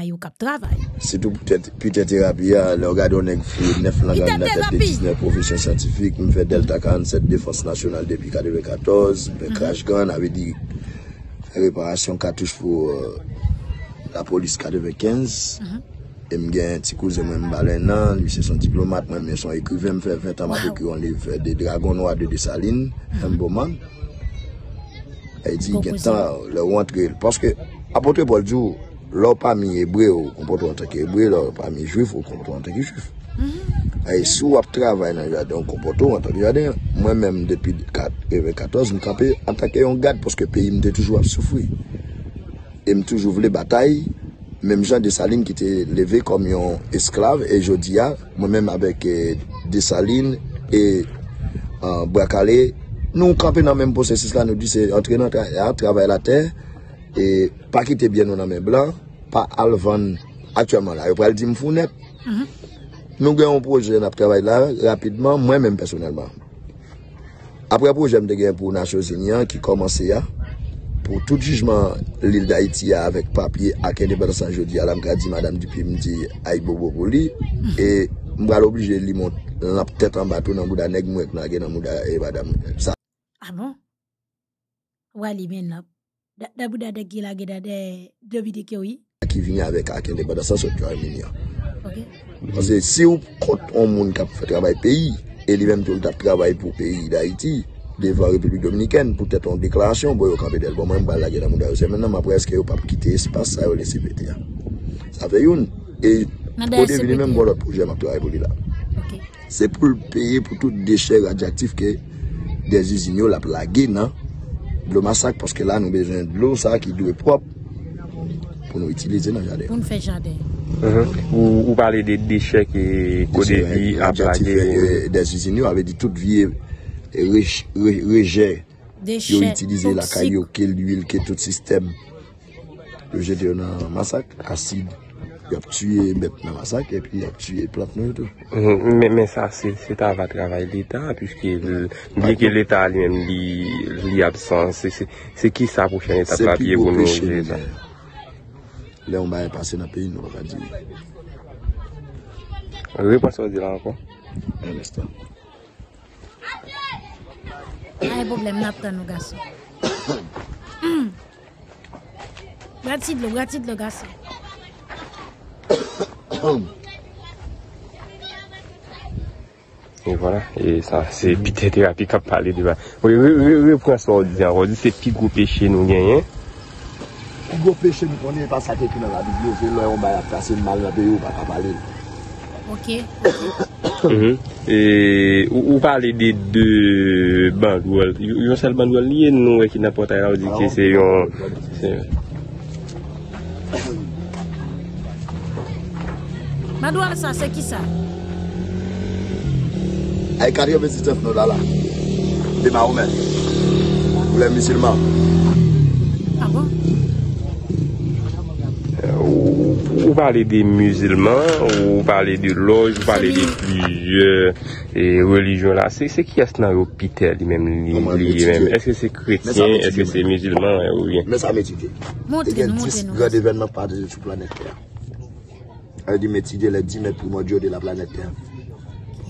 C'est tout peut-être thérapie, le regard de Negfri, 9 langues de 19 professions scientifiques, je fais Delta 47 Défense nationale depuis 94, je fais Crash Gun, j'avais dit réparation cartouche pour la police 95, et je fais un petit cousin, lui c'est son diplomate, je suis son écrivain, je fais 20 ans avec lui, on livre des dragons noirs de Dessalines, un beau man. Il dit qu'il y a temps, le rentrer, parce que, apôtre Paul dit, l'homme pas mis hébreu ou comportement tant qu'hébreu, l'homme pas mis juif ou comportement tant que juif. Et si on travaille dans le jardin, comportement en tant que jardin, moi-même depuis 2014, je me campais en tant qu'un garde parce que le pays m'a toujours souffert. Et m'a toujours voulu bataille, même Jean Dessalines qui était levé comme un esclave, et je dis, moi-même avec Dessalines et Boakale, nous campons dans le même processus là, nous disons, entrer dans le travail la terre. Et pas quitter bien nos amis blancs, pas à le vendre actuellement là. Je vais dire que nous avons un projet de travail là rapidement, moi-même personnellement. Après le projet, je vais pour Nations Unies qui commence là. Pour tout jugement, l'île d'Haïti avec papier, à quel dépendance jeudi, à la Madame Dupuy me dit Aïe Bobo Boli. Et je vais l'obliger de lui montrer la tête en bateau dans mouda nèg mouèk nan gen nan mouda et madame ça. Ah bon? Wali men nan da bouda de gila geda de vidéo oui qui vient avec à quel dépendance ça tu as million. OK. Parce que si on compte un monde qui fait travail pays et lui-même tout travail pour pays d'Haïti devant République Dominicaine pour peut-être en déclaration boyo camper d'elle bon même pas la geda mouda c'est maintenant m'a presque pas quitter espace ça les CPT. Ça fait une et on devine même voilà projet m'a travailler pour lui là. OK. C'est pour payer pour tout déchet radioactif que des usines la plagué non le massacre parce que là nous besoin de l'eau ça qui doit être propre pour nous utiliser dans le jardin. Pour nous faire jardin. Vous parlez des déchets qui côté à plagué des usines avait dit toute vie rejet déchets utiliser la caillou que l'huile que tout système le jeter dans massacre acide. Il a tué maintenant massacre et puis il a tué plante nous tout. Mais ça c'est à va travailler l'État puisque bien que l'État lui-même li absent c'est qui ça prochain État papier pour nous l'État. Là on va passer dans le pays nous va dire. Réponse de là encore. Un instant. Pas de problème n'attend nous garçon. Gratitude le garçon. Et voilà, et ça c'est petite thérapie qu'on parle de là. Oui, reprends ça, on dit c'est plus gros péché nous gagnons. Plus gros péché nous connaissons pas ça qui est dans la Bible, c'est là on va passer mal dans le pays, on va pas parler. OK. Et on parle des deux bandes, une seule bande liée nous qui n'importe là, on dit que c'est un Madouane, ça, c'est qui ça? Avec 49 dollars, les Mahomets, ou les musulmans. Ah bon? Vous parlez des musulmans, vous parlez de loges, vous parlez de plusieurs religions là. C'est qui est-ce dans l'hôpital lui-même? Est-ce que c'est chrétien? Est-ce que c'est musulman? Mais ça m'étudie. Montrez-nous, montrez-nous. Il y a des événements partout sur la planète Terre. Elle dit métier les 10 mètres primordiaux de la planète Terre.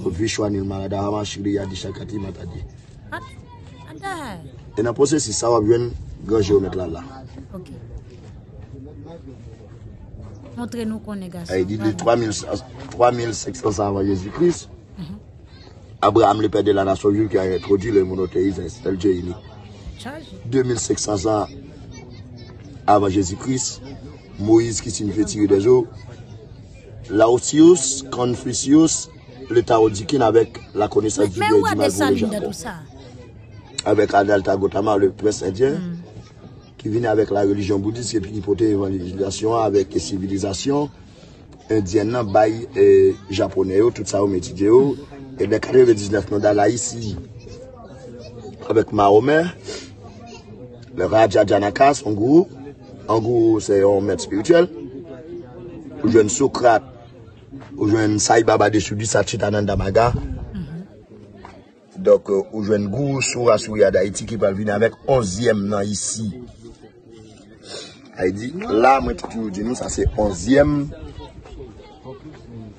Au Vishwan, il m'a dit, il a dit, Chakati m'a dit. Et dans le processus, ça va bien, grand géomètre là. Ok. Montrez-nous qu'on est garçon. Elle dit, 3500 avant Jésus-Christ, Abraham, le père de la nation juive, qui a introduit le monothéisme, c'est le Dieu unique. 2500 avant Jésus-Christ, Moïse qui signifie tirer des eaux. Laotius, Confucius, le Tao Dikin avec la connaissance du Dieu du Japon. Avec Adalta Gautama, le prince indien, qui vient avec la religion bouddhiste et puis qui portait l'évangélisation avec les civilisations indiennes, baï et japonais, tout ça au métier. Et les 99 mandala ici, avec Mahomet, le Raja Janakas, en gros. En gros, c'est un maître spirituel. Ou jeune Socrate. Ou jeune Sai Baba de Sudi Satchitananda Maga. Donc, ou jeune Gourou Soura Souya d'Haïti qui va venir avec 11e nan ici. Haïti, là, moi, tu dis nous, ça c'est 11e.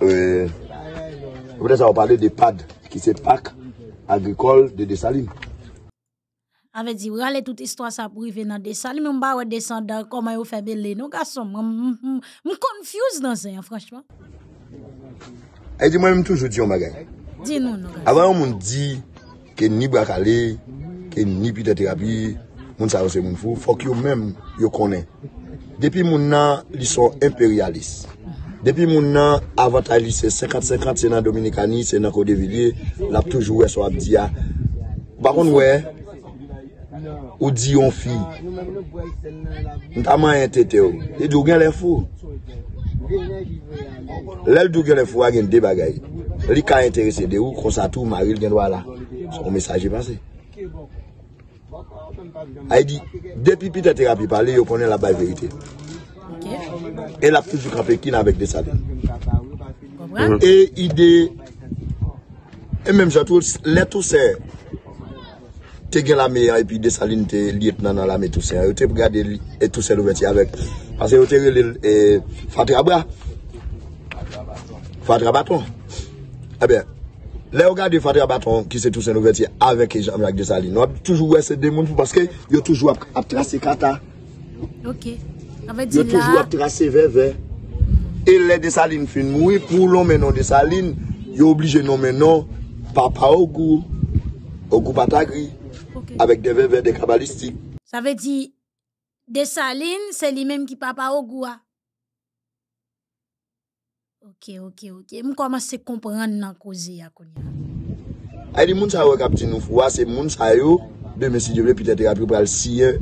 Peut-être ça va parler de PAD, qui c'est PAC, agricole de Dessalines. Avait dit, vous allez toute histoire ça pour arriver dans Dessalines, mais on va redescendre comment vous faites belle, nos garçons. Je suis confuse dans ça, franchement. Elle dit, moi-même, toujours dit, on m'a gagné. Dis-nous, nous. Avant, on dit que ni bracalé, que ni pitothérapie, on savait c'est mon fou, faut que vous-même, vous connaissez. Depuis mon an, ils sont impérialistes. Depuis mon an, avant d'aller, c'est 50-50, c'est dans Dominicani, c'est dans Côte-de-Villiers, là, toujours, ils sont abdia. Par contre, ouais. Ou dit on fille notamment un tété et dougan les fous l'aile dougan les fous a gagné des bagailles les cas intéressés de ou qu'on s'attoue Marie le droit là son message est passé a dit depuis petite thérapie parler on connaît la vérité et la toujours campé qui avec des salines et idée et même j'attends les tous tu as la meilleure et puis Dessalines t'es lieutenant dans la tout ça. Tu as regardé et tout ça avec parce que tu as le Fatra Bra. Fatra Baton. Eh bien, Les regards de Fatih Abatron, qui c'est tous ces nouvelles avec Jean-Jacques Dessalines, on a toujours eu ces deux mondes parce que ils ont toujours à tracer Kata. Ok. Ils ont toujours à tracer Vévé. Et les Dessalines finissent mourir pour l'homme et non Dessalines. Ils sont obligés de nommer non Papa Ogou, Ogou Patagri, avec des Vévé, des cabalistiques. Ça veut dire Dessalines, c'est lui-même qui Papa Ogoua. Ok. Je commence à comprendre dans la cause. Les gens qui ont capté nous, c'est les gens qui ont demain si Dieu veut, peut-être que pour le sien,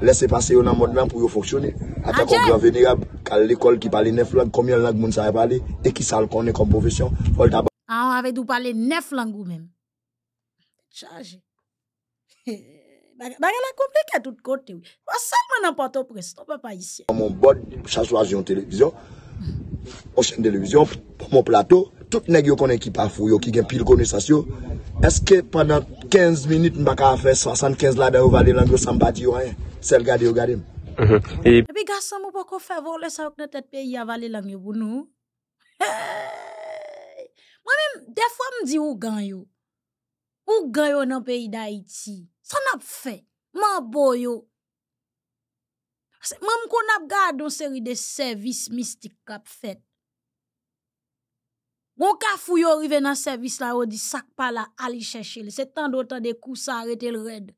laissez passer dans le monde pour fonctionner. Après, quand on vénérable, à l'école qui parle 9 langues, combien de langues les gens parlent et qui s'en connaît comme profession. Ah, on avait dû parler 9 langues ou même. Chargé. C'est compliqué à tous côtés. Seulement n'importe où, on ne peut pas ici. Mon bord, chaque soir, j'ai une télévision. Aux chaînes de télévision, pour mon plateau, tout le monde connaît qui parfois, qui a pile connaissance. Est-ce que pendant 15 minutes, je ne peux pas faire 75 là dans le langue sans bâtir rien? C'est le gars de regarder. Et puis, garçon, je ne peux pas faire voler ça avec notre pays à valer la langue pour nous. Moi-même, des fois, je me dis où gagne dans le pays d'Haïti. Ça n'a pas fait. Mon boyo. Même qu'on a gardé une série de services mystiques qu'a fait. Bon ka fouyo arrivé dans service là, on dit sac pas là, aller chercher. C'est tant d'autant de coups ça arrêter le raid.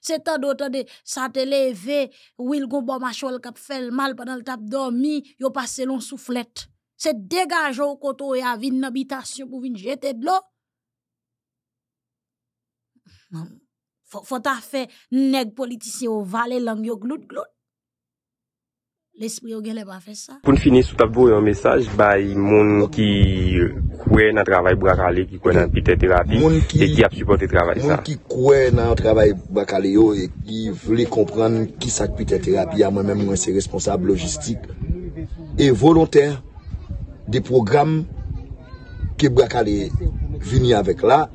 C'est tant d'autant de ça te lever, ou il gon bon machol qu'a fait mal pendant le tap dormi, yo passé long soufflette. C'est dégager au koto et à vin dans habitation pour venir jeter de l'eau. Faut ta fait nèg politicien au valet langue yo glout glout. L'esprit n'a pas fait ça. Pour finir, sous ta boue, un message, il y a des gens qui croient dans le travail bracalé, qui croient dans la phytothérapie et qui a supporté le travail. Des gens qui croient dans le travail bracalé et qui veulent comprendre qui est la phytothérapie. Moi-même, c'est responsable logistique et volontaire des programmes que bracalé vient avec là,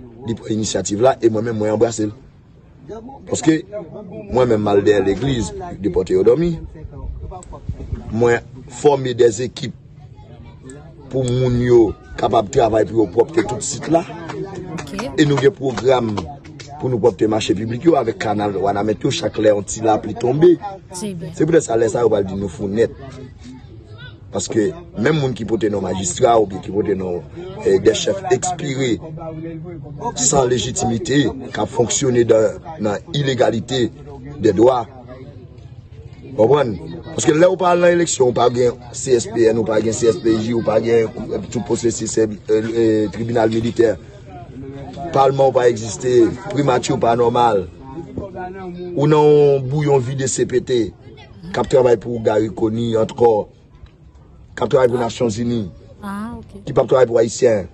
l'initiative là, et moi-même, moi embrasse. Parce que moi-même, mal derrière l'église, de Portéodomi, moi former des équipes pour moun yo capable de travailler pour propre tout site là. Okay. Et nous avons un programme pour nous propre marché public yo avec canal on a mettre chaque lait on ti là pour tomber. C'est pour ça laisse ça on va dire nous fou net. Parce que même moun qui pote nos magistrats ou bien qui pote nos des chefs expirés sans légitimité qui a fonctionné dans l'illégalité des droits. Parce que là, on parle de l'élection, on parle de CSPN, on parle de CSPJ, on parle de tout processus tribunal militaire. Parlement pas exister, primature pas normal. Ou non, bouillon vide de CPT, qui travaille pour Gary Conille, encore, qui travaille pour les Nations Unies, qui travaille pour Haïtiens.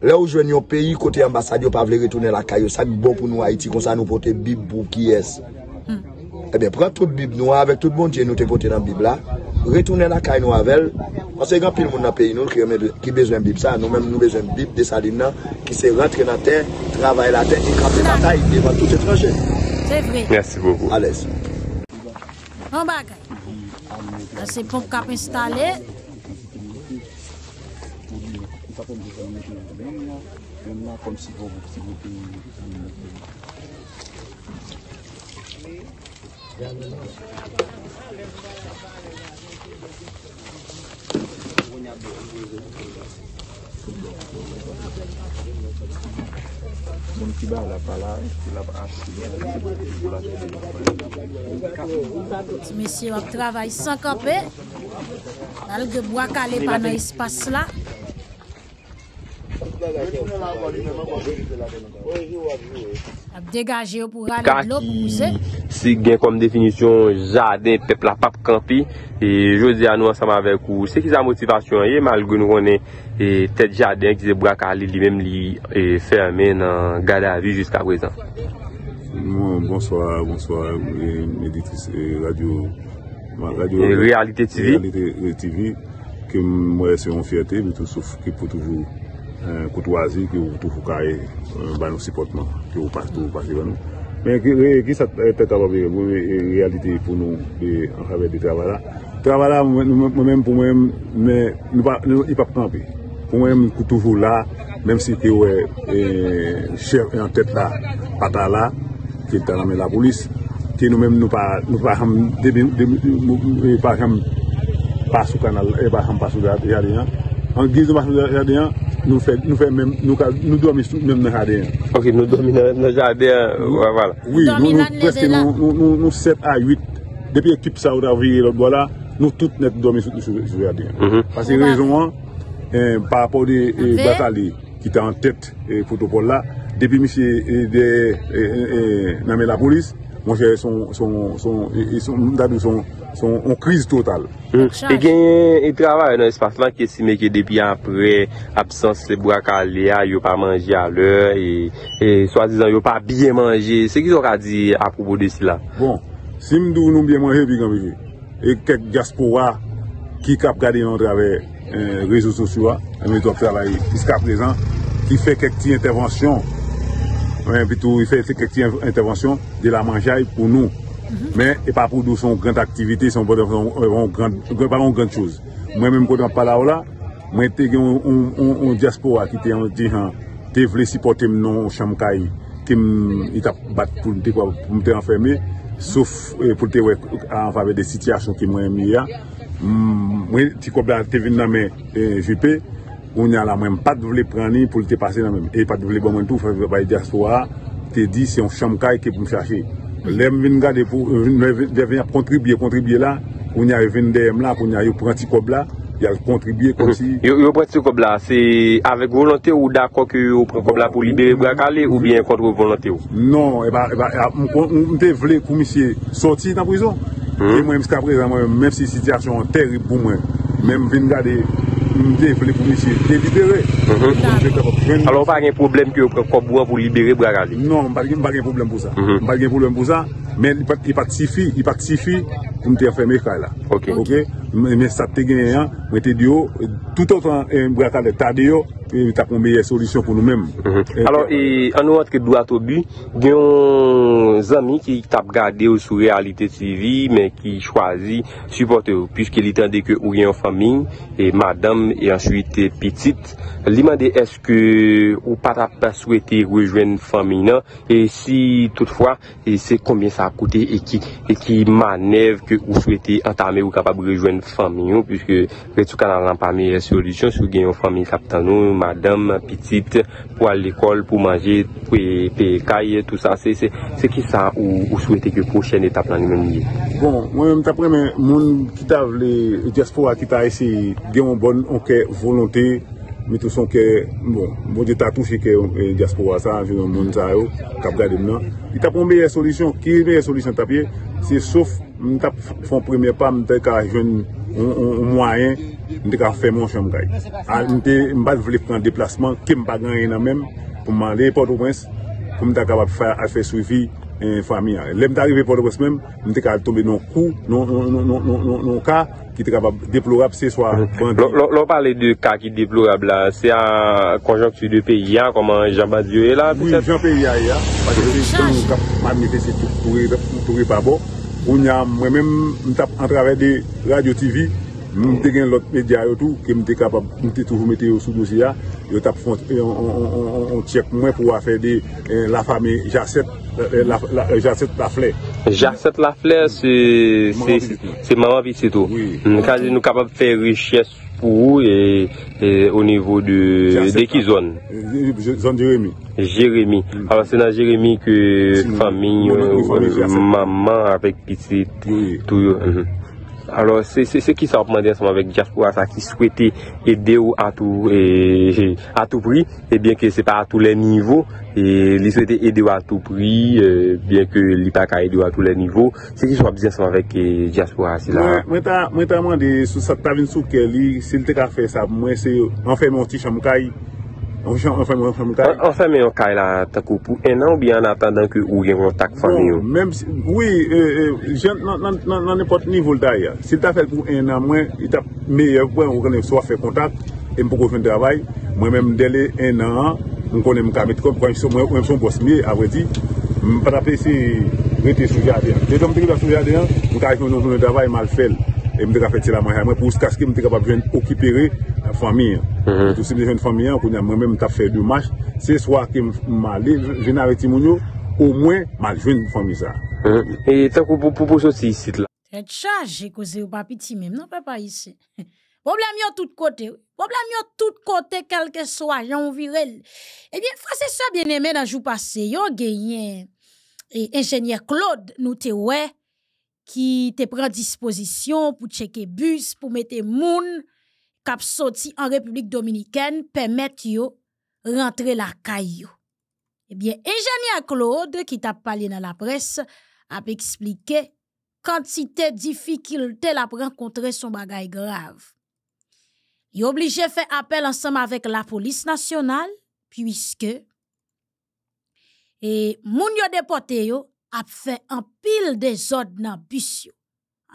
Là où je viens au pays, côté ambassade, on ne peut pas retourner la caillou. Ça, c'est bon pour nous, Haïti, comme ça, nous porter Bible pour qui est. Eh bien, prends toute Bible noire avec tout le monde qui nous te porté dans la Bible là, retournez la caille noire avec elle, parce que quand pile monde dans le pays nous qui besoin de Bible ça, nous même nous besoin de Bible des salines qui se rentrent dans la terre, travaillent la terre et campent la bataille devant tout étranger. C'est vrai. Merci beaucoup. À l'aise. On bagaille. C'est pour cap installé. Comme si vous Monsieur a travaillé sans camper. Algue bois calé pas dans espace là. Dégager pour aller l'opposer. Si gain comme définition jardin peuple la pape campi et je dis à nous ensemble avec vous c'est qui sa motivation et malgré nous on est et tête jardin qui se bracalé lui-même li et fermé dans garde à vue jusqu'à présent. Bonsoir éditrice radio réalité TV que moi c'est une fierté mais tout sauf que pour toujours courtoisie que vous trouvez carré dans nos supportements que vous partez dans nous mais qui ça peut-être avoir réalité pour nous en travers du travail là moi-même pour moi mais il pas camper Pour même toujours là, même si tu es chef en tête là, pas là, qui est dans la police, qui nous-mêmes nous pas pas sous canal et pas sous jardin. En guise de jardin, nous faisons même, nous dormons même dans le jardin. Ok, nous dormons même dans le jardin, voilà. Oui, nous presque nous 7 à 8, depuis l'équipe Saoud Avrier, l'autre voilà, nous tous nous dormons sous le jardin. Parce que raison, par rapport aux batailles qui étaient en tête et protocole là, depuis M. la police, mon cher, ils sont en crise totale. Et il y a un travail dans l'espace là qui estime que depuis après l'absence de bois calé, ils n'ont pas mangé à l'heure et soi-disant ils n'ont pas bien mangé. C'est ce qu'ils ont dit à propos de cela. Bon, si nous n'avons bien mangé, et quelques diasporas qui ont gardé à travers les réseaux sociaux, ils doivent travailler jusqu'à présent, qui fait quelques interventions. Il fait quelques interventions de la mangeaille pour nous. Mais et pas pour nous, son grande activité, son grande chose. Moi-même, quand on parle là, moi, j'ai un diaspora qui voulait supporter mon chamcaille, qui m'a battu pour me enfermer, sauf pour te voir en faveur des situations qui m'ont mis là. Moi, tu comprends, tu es venu dans mes jupes. On a la même pas de voler prendre pour te passer la même et pas de voler bon tout faire pas diaspora te dit c'est un chamcaille qui pour me chercher l'aime venir garder pour venir contribuer là on y a 20 DM là qu'on y a prend petit cob là il a contribué comme si yo prend petit cob là c'est avec volonté ou d'accord que yo prend cob là pour libérer Bracalé ou bien contre volonté non et bah on te voler pour monsieur sortir dans prison et moi jusqu'à présent même si situation terrible pour moi même venir garder. Alors, pas de problème que pour libérer Bragali. Non, pas de problème pour ça. Pas de problème pour ça, mais il participe pour me faire mes cas là. Ok. Mais ça te gagne, mais te dit tout autant Bragali t'a dit et t'as une meilleure solution pour nous-mêmes. Alors, en outre que droit au but, il y a des amis qui tapent garder sur réalité TV, mais qui choisissent supporter, puisqu'il entendait que vous avez une famille, et madame, et ensuite petite. Il m'a dit, est-ce que vous n'avez pas souhaité rejoindre une famille, et si toutefois, c'est combien ça a coûté, et qui manœuvre que vous souhaitez entamer ou capable de rejoindre une famille, puisque tout le monde n'a pas meilleure solution, si vous avez une famille capitaine, madame, petite, pour aller à l'école, pour manger, pour payer caille, tout ça, c'est qui ça ou souhaitez que la prochaine étape dans les mêmes lieux? Bon, moi-même, d'après moi, les gens qui ont les diaspora qui ont essayé, ils ont une bonne volonté, mais tout son que, bon, Dieu t'a touché que les diaspora, ça, les gens qui ont regardé maintenant, ils ont une meilleure solution, qui est une meilleure solution tapier, c'est sauf, ils font premier pas, ils jeunes un moyen. Je vais faire mon chambre. Je vais prendre un déplacement qui me bagaille même pour m'aller à Port-au-Prince pour me capable faire suivi famille. Lorsque arrivé à Port-au-Prince même, je vais tomber dans un cas qui est déplorable ce soir. L'on parle de cas qui est déplorable là, c'est la conjoncture du pays, comment Jean-Baptiste est là. Oui, Jean-Baptiste est là, parce que je pas bon. Moi-même, en travers des radios TV, je suis l'autre média tout qui me capable de toujours mettre sous dossier je tape on check moins pour faire des la famille Jacette la fleur Jacette la fleur c'est maman vie c'est tout quand nous capable de faire richesse pour et au niveau de qui zone Jérémy. Alors c'est dans Jérémy que famille maman avec petite tout. Alors, c'est ce qui s'est demandé ensemble avec diaspora, ça qui souhaitait aider à tout prix, et bien que ce n'est pas à tous les niveaux, et ils souhaitaient aider à tout prix, bien que l'IPACA aide à tous les niveaux, c'est qui soit bien ensemble avec diaspora. Moi, je demandé sur cette table, si le TK fait ça, moi, c'est enfermer mon petit chamcaille. Enfermer mon caille là, pour un an ou bien en attendant que vous ayez un contact familial? Oui, dans n'importe niveau d'ailleurs. Si tu as fait pour un an moins, il est meilleur pour vous faire contact et pour faire un travail. Moi-même, dès un an, je connais mon cabinet comme quand je suis un boss mieux, à vrai dire, je ne peux pas passer sur le jardin. Dès que je suis sur le jardin, je vais faire un travail mal fait. Et je vais faire ça pour jusqu'à ce que je sois capable de m'occuper. famille. Tout ce qui est une famille, moi-même, je fais deux matchs. C'est soit que je viens avec Timounio, au moins, je viens une famille. Et tant que pour sortir ici, là. C'est chargé, causé au papi ti même, non, papa ici. Problème yon tout côté. Problème yon tout côté, quel que soit, yon virel. Eh bien, face ça bien aimé dans le jour passé, yon gagné. Et ingénieur Claude, nous te ouais, qui te prend disposition pour checker bus, pour mettre moun kap sorti en République Dominicaine, permettre yo rentrer la caillou. Eh bien, ingénieur Claude, qui t'a parlé dans la presse, a expliqué quantité de difficultés la rencontrer son bagay grave. Il obligé faire appel ensemble avec la police nationale, puisque et moun yo déporté yo a fait un pile désordre dans bus yo.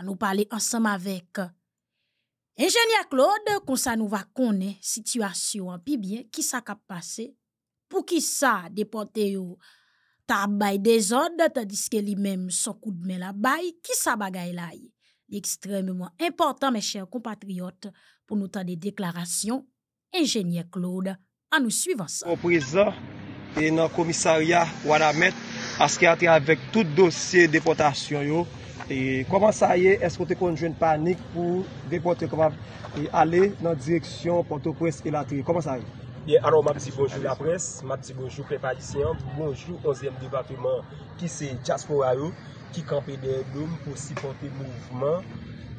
On nous parler ensemble avec ingénieur Claude, comme ça nous va connaître situation puis bien qui ça cap passé, pour qui ça déporté yo ta bay désordre tandis que lui-même son coup de main la bay, qui ça bagay la y. Extrêmement important mes chers compatriotes pour nous tendre des déclarations ingénieur Claude à nous suivre ça. Au président et dans le commissariat ou à la mettre à ce qui a été avec tout dossier de déportation. Et comment ça y est, est-ce qu'on te conduit une panique pour déporter, comment aller dans la direction Port-au-Prince et la tri? Comment ça y est? Bien, alors, ma petite bonjour la presse, ma petite bonjour Cap-Haïtien, bonjour 11e département qui c'est Diaspora qui campait des dômes pour supporter le mouvement,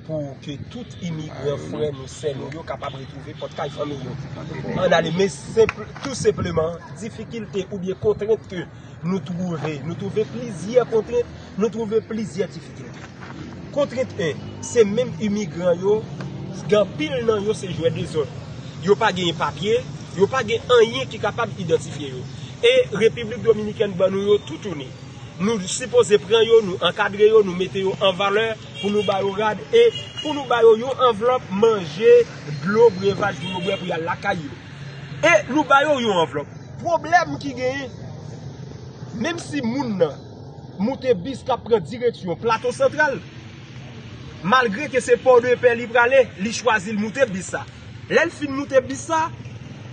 pour que tout immigrant frère nous soit capable de retrouver pour caille famille. On a les mais simple, tout simplement difficulté ou bien contrainte que nous trouver plusieurs contraintes, nous trouver plusieurs difficultés. Contrainte 1, c'est même immigrant yo dans pile nan yo c'est jouer des autres. Yo pas gagné papier, yo pas gagné rien qui capable d'identifier yo. Et République Dominicaine ban nou yo tout tourné. Nous supposons prendre, nous encadrer, nous mettre en valeur pour nous barrer et pour nous barrer une enveloppe, manger, de l'eau, breuvage, pour nous aller à la caillou. Et nous barrer une enveloppe. Problème qui gagne, même si moun monte bis qui prend direction plateau central, malgré que c'est port de paix libre aller, il choisit le monte bis ça. L'elfine monte bis ça,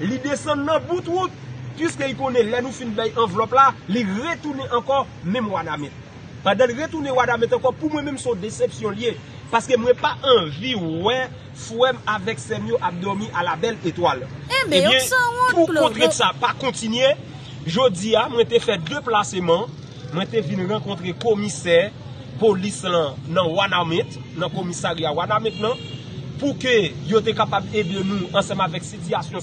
il descend dans bout de route. Puisqu'il connaît là nous fin belle enveloppe là, il retourne encore même Wadamet. Pendant le retourner Wadamet encore pour moi même son déception liée parce que moi pas envie ouais fouem avec Semio abdomi à la belle étoile. Eh bien, pour contrer ça, pas continuer, jodi a moi t'ai fait deux placements, moi t'ai venu rencontrer commissaire police là dans Wadamet, dans commissariat Wadamet maintenant. Pour que vous soyez capable d'aider nous ensemble avec cette situation,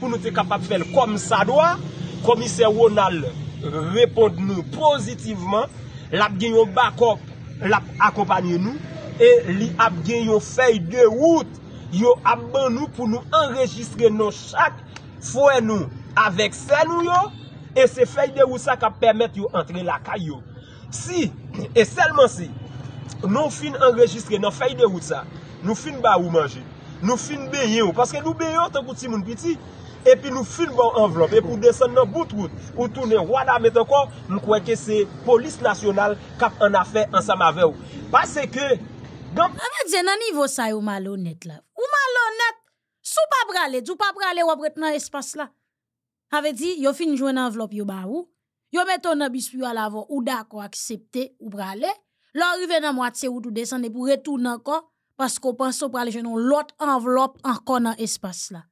pour nous être capable de faire comme ça doit, le commissaire Ronald répond nous positivement, il a gagné un backup, il a accompagné nous, et il a gagné une feuille de route, il a donné nous pour nous enregistrer nos chaque fois nous avec celle nous, et ces feuilles de route ça qui permettent d'entrer la caillou. Si, et seulement si, nous finissons enregistrer nos feuilles de route ça, nous finissons par manger, nous finissons baigner, parce que nous baignons tant que nous petit, et puis nous finissons par enveloppe, et pour descendre dans le bout de route, ou tourner, voilà, mais encore, nous croyons que c'est la police nationale qui a en affaire ensemble avec vous. Parce que, donc. Je veux dire, au niveau ça, vous malhonnête là. Vous malhonnête, sous pas braler, sous pas braler, vous êtes dans l'espace là. Avez dit, vous finissez jouer dans l'enveloppe, vous avez vous mettez un bus à l'avant, ou d'accord, accepter, ou braler. L'arrivée dans la moitié, ou tout descendre, pour retourner encore. Parce qu'on pense qu'on va aller dans l'autre enveloppe encore dans l'espace là.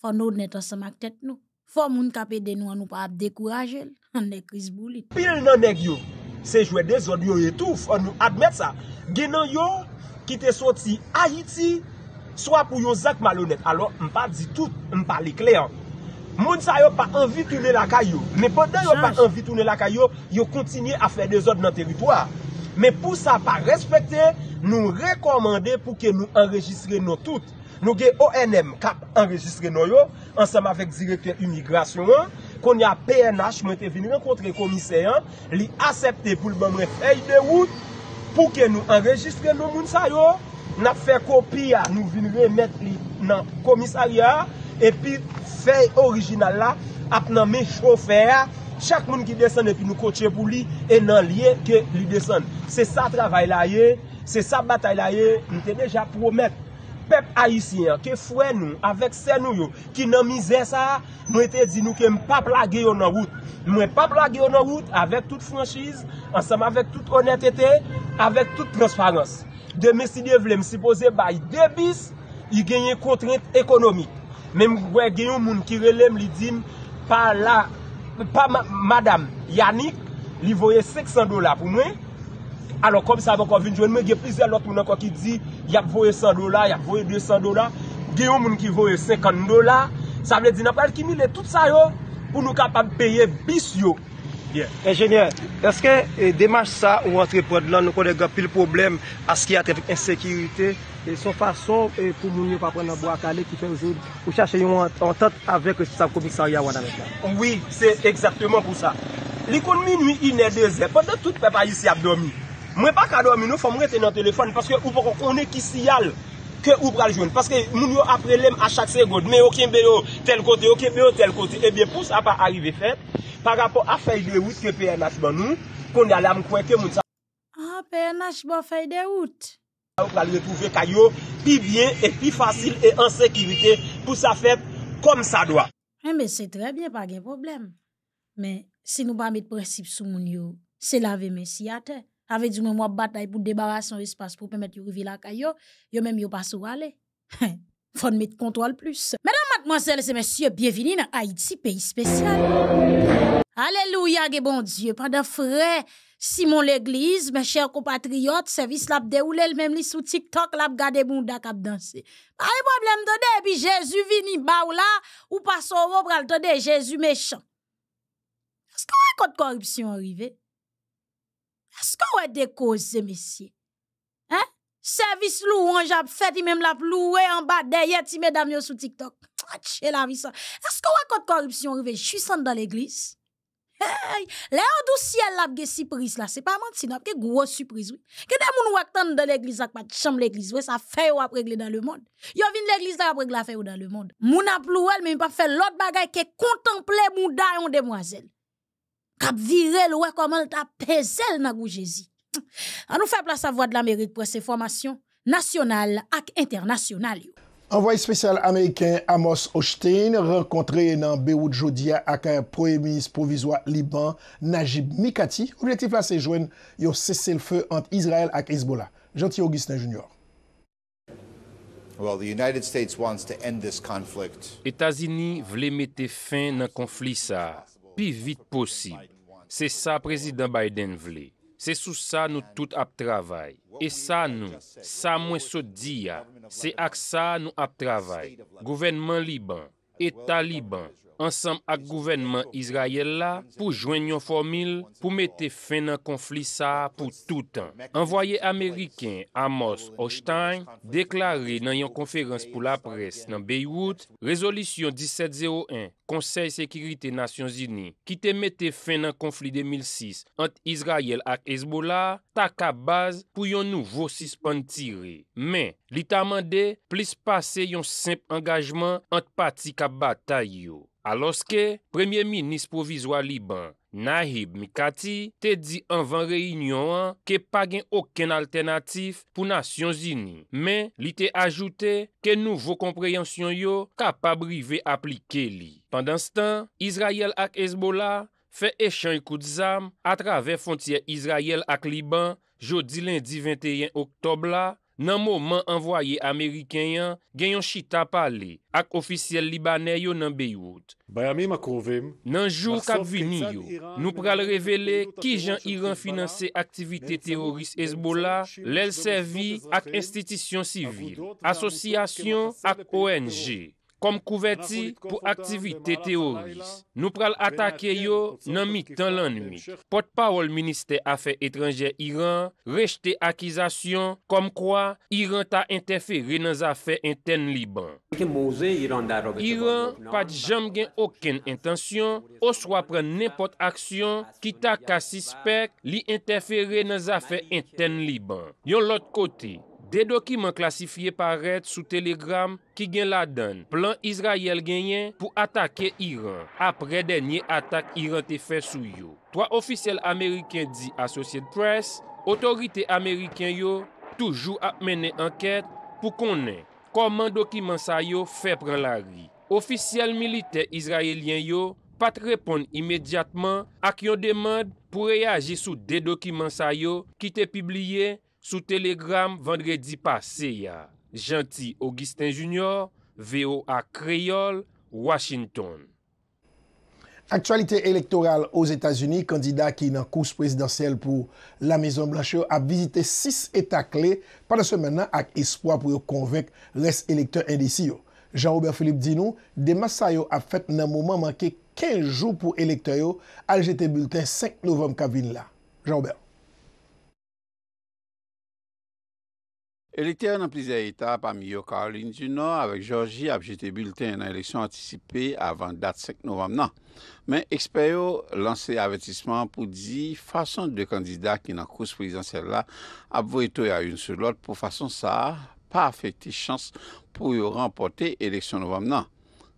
Faut nous honnête ensemble avec tête nous. Faut moun kapé de nous, nous pas décourager. On est crise bouli. Pile nan nèg yo, c'est jouer des autres yo et tout, faut nous admettre ça. Genan yo qui te sorti Haïti soit pour yo zak malhonnête. Alors on pas dit tout, on parle clair. Moun sa yo pas envie tourner la caillou, mais pendant yo pas envie tourner la caillou, yo continuer à faire des autres dans territoire. Mais pour ça, pas respecter, nous recommander pour que nous enregistrions nos toutes. Nous avons ONM qui a enregistré nos yo, ensemble avec le directeur immigration, qu'on a PNH, nous sommes venus rencontrer le commissaire, il a accepté pour le bon feuille de route, pour que nous enregistrions nos mounsayo, nous avons fait copie, nous venons remettre dans le commissariat, et puis feuille originale là, nous avons mis chauffeur. Chaque monde qui descend et puis nous coacher pour lui et non lié que lui descend. C'est ça travail là, c'est ça bataille là, nous t'ai déjà promettre peuple haïtien que fouet nous avec ces nous qui n'ont misère ça nous était dit nous que pas plaguer dans route nous pas plaguer dans route avec toute franchise ensemble avec toute honnêteté avec toute transparence demain si Dieu veut me supposer bail 2 bis il gagne contrainte économique même ouais gagne monde qui relève li dit pas là pas madame Yannick li voyait $500 pour moi. Alors comme ça, il y a plusieurs autres qui disent qu'il y a $100, il y a $200, il y a des gens qui voient $50. Ça veut dire qu'on a cumulé tout ça pour nous capables de payer bis. Ingénieur, est-ce que démarche ça ou entreprendre là, nous connaissons plus de problèmes à ce qui a trait avec l'insécurité et son façon pour nous ne pas prendre un bois calé qui fait aujourd'hui pour chercher une entente avec le commissariat Ouadam? Oui, c'est exactement pour ça. L'économie nuit, il est 2 heures. Pendant tout le peuple ici a dormi. Moi pas qu'à dormir, nous faut rester dans le téléphone parce que ou pas connaît qui signale que ou pral joindre parce que nous yo après l'aime à chaque seconde mais aucun béo tel côté aucun béo tel côté et bien pour ça pas arriver fait par rapport à feuille de route que PNH ban nous qu'on a l'âme croire que moun ça ah PNH ban feuille de route on va retrouver caillou plus bien et plus facile et en sécurité pour ça faire comme ça doit. Mais c'est très bien pas de problème mais si nous pas mettre principe sous moun yo c'est laver messi à terre. Avec du même bataille pour débarrasser son espace pour permettre de arriver la caillou, yo même yo pas sou aller. Faut mettre contrôle plus. Mesdames, mademoiselles et messieurs, bienvenue dans Haïti, pays spécial. Alléluia, ge bon Dieu. Pendant frère Simon l'église, mes chers compatriotes, service l'a déroulé le même li sous TikTok, l'a gade bunda k'ap danser. Pas de problème de puis Jésus vini ba ou là ou pas soro pral tande Jésus méchant. Est-ce qu'on raconte corruption arrivée? Est-ce qu'on a des causes, messieurs? Hein? Service louange a fait, même la loué en bas derrière, mesdames, yo sur TikTok. Tchatché la vie ça. Est-ce qu'on a contre corruption arrivé? Je suis dans l'église. Hey! Léon du ciel la ge surprise là. C'est pas menti, n'a pas de grosse surprise, oui. Que des moun waktan dans l'église ak pas de chambre l'église, oui, ça fait ou après régler dans le monde. Yo vin l'église là après la fait ou dans le monde. Moun a loué, mais pas fait l'autre bagay que contempler moun dayon demoiselle. Cap virel ouais comment t'a pesé dans goût Jésus. On nous fait place à voix de l'Amérique pour ces formations nationales et internationales. Envoyé spécial américain Amos Hochstein rencontré dans Beyrouth jodia avec un premier ministre provisoire Liban Najib Mikati. Objectif là c'est joindre un cessez-le-feu entre Israël et Hezbollah. Gentil Augustin Junior. Well, the United States wants to end this conflict. États-Unis veulent mettre fin dans conflit ça. Plus vite possible. C'est ça président Biden voulait. C'est sous ça nous tout ap travail. Et ça nous, ça moins so dia, c'est avec ça nous ap travail. Gouvernement Liban, État Liban, ensemble avec gouvernement Israël là pour joindre une formule pour mettre fin à conflit ça pour tout temps. Envoyé américain Amos Hochstein déclaré dans une conférence pour la presse dans Beyrouth, résolution 1701 Conseil de sécurité Nations Unies qui te mette fin à conflit 2006 entre Israël et Hezbollah ta ka base pour un nouveau suspend tiré. Mais l'État mandé plus passer un simple engagement entre parties ka bataille yo. Alors que Premier ministre provisoire Liban, Najib Mikati, te dit avant réunion que pas aucun alternatif pour Nations Unies. Mais il te ajouté que nouveau compréhension yo capable rive appliquer li. Pendant ce temps, Israël et Hezbollah fait échange coup d'armes à travers frontière Israël et Liban jeudi lundi 21 octobre là. Nan moment envoyé américain genyon chita parler ak officiel libanais yo nan Beyrouth. Bayami Makrovem nan jour k'ap vini yo, nou pral révéler ki jan Iran financer activité terroriste Hezbollah, l'el servi ak institution civile, association ak ONG comme couverti pour activité terroriste. Nous pral attaquer yo nan mi-tan l'ennui. Porte-parole ministère affaires étrangères Iran rejete accusation comme quoi Iran ta interféré dans affaires internes Liban. Iran pas jamais gen aucune intention ou soit prendre n'importe action qui ta ka suspect li interférer dans affaires internes Liban. Yon l'autre côté, des documents classifiés paraissent sous Telegram qui gagne la donne. Plan Israël gagne pour attaquer Iran après dernière attaque Iran te fait sous yo. 3 officiels américains dit Associated Press, autorité américaine yo toujours a mené enquête pour connaître comment document ça yo fait prendre la rue. Officiel militaire israélien yo pas répondre immédiatement à qui on demande pour réagir sur des documents ça yo qui t'est publié sur Telegram vendredi passé. Gentil Augustin Junior, VOA Creole, Washington. Actualité électorale aux États-Unis, candidat qui est dans la course présidentielle pour la Maison Blanche a visité 6 États clés pendant ce moment avec espoir pour convaincre les électeurs indécis. Jean-Robert Philippe dit nous, Demassayo a fait un moment manqué 15 jours pour électeurs à jeter bulletin 5 novembre Kavin là. Jean-Robert. Électeurs dans plusieurs États, parmi eux Caroline du Nord, avec Georgie, a jeté bulletin dans l'élection anticipée avant date 5 novembre. Non. Mais experts ont lancé avertissement pour dire façon de candidats qui dans la course présidentielle là, a voté à une sur l'autre pour façon ça pas affecter chance pour remporter l'élection novembre. Non.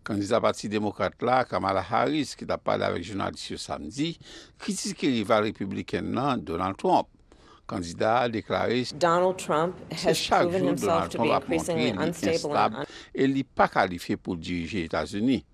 Candidat parti démocrate là, Kamala Harris, qui a parlé avec journaliste samedi, critique le rival républicain Donald Trump. Candidat a déclaré Donald Trump has chaque proven jour himself to be increasingly unstable and et il n'est pas qualifié pour diriger les États-Unis.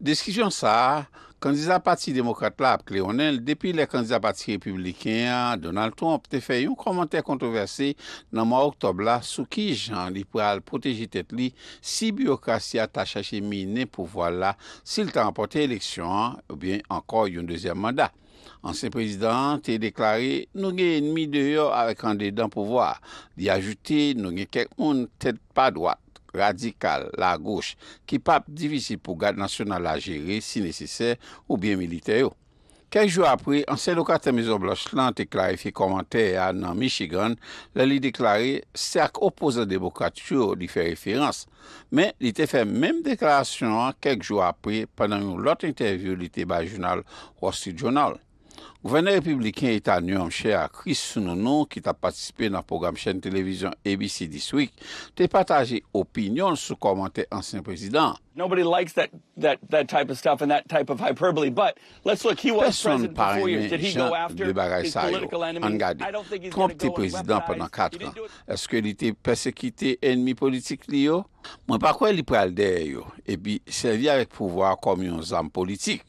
Discussion ça, candidat parti démocrate là, Cléonel, depuis les candidats parti républicain, Donald Trump a fait un commentaire controversé dans le mois d'octobre là, sous qui Jean il pourra protéger tête li si bureaucratie a cherché miner pouvoir là, s'il t'a remporté l'élection ou bien encore un deuxième mandat. Ancien président a déclaré nous avons ennemi dehors avec un dedans pouvoir. Il a ajouté nous avons quelqu'un tête pas droite, radicale, la gauche, qui pas difficile pour garde nationale à gérer si nécessaire ou bien militaire. Quelques jours après, ancien locataire Maison Blanche a clarifié commentaire dans Michigan, là il déclaré cercle opposant démocrate il fait référence. Mais il a fait même déclaration quelques jours après pendant une autre interview du Tabar journal Wall Street Journal. Le gouverneur républicain est à New Hampshire, Chris Sununu, qui a participé dans le programme chaîne télévision ABC This Week, a partagé opinion sur commentaire ancien président. Personne ne parle de gens de bagaille ça. Regardez, Trump était président pendant 4 ans. Est-ce qu'il était persécuté ennemi politique? Je ne crois pas qu'il parle d'eux. Et puis, servir avec pouvoir comme une arme politique.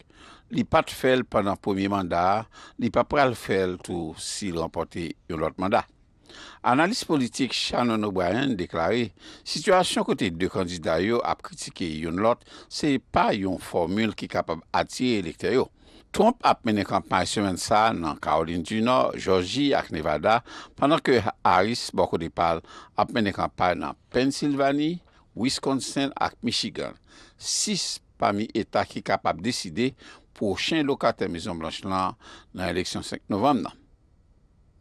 Il n'a pas fait pendant le premier mandat, il n'a pas fait tout s'il remportait un autre mandat. Analyste politique Shannon O'Brien déclarait situation côté deux candidats à critiquer une autre, ce n'est pas une formule qui est capable d'attirer l'électeur. Trump a mené une campagne semaine ça dans Caroline du Nord, Georgie et Nevada, pendant que Harris, beaucoup de parle, a mené une campagne dans Pennsylvanie, Wisconsin et Michigan. 6 parmi les États qui sont capables de décider prochain locataire Maison Blanche dans l'élection 5 novembre.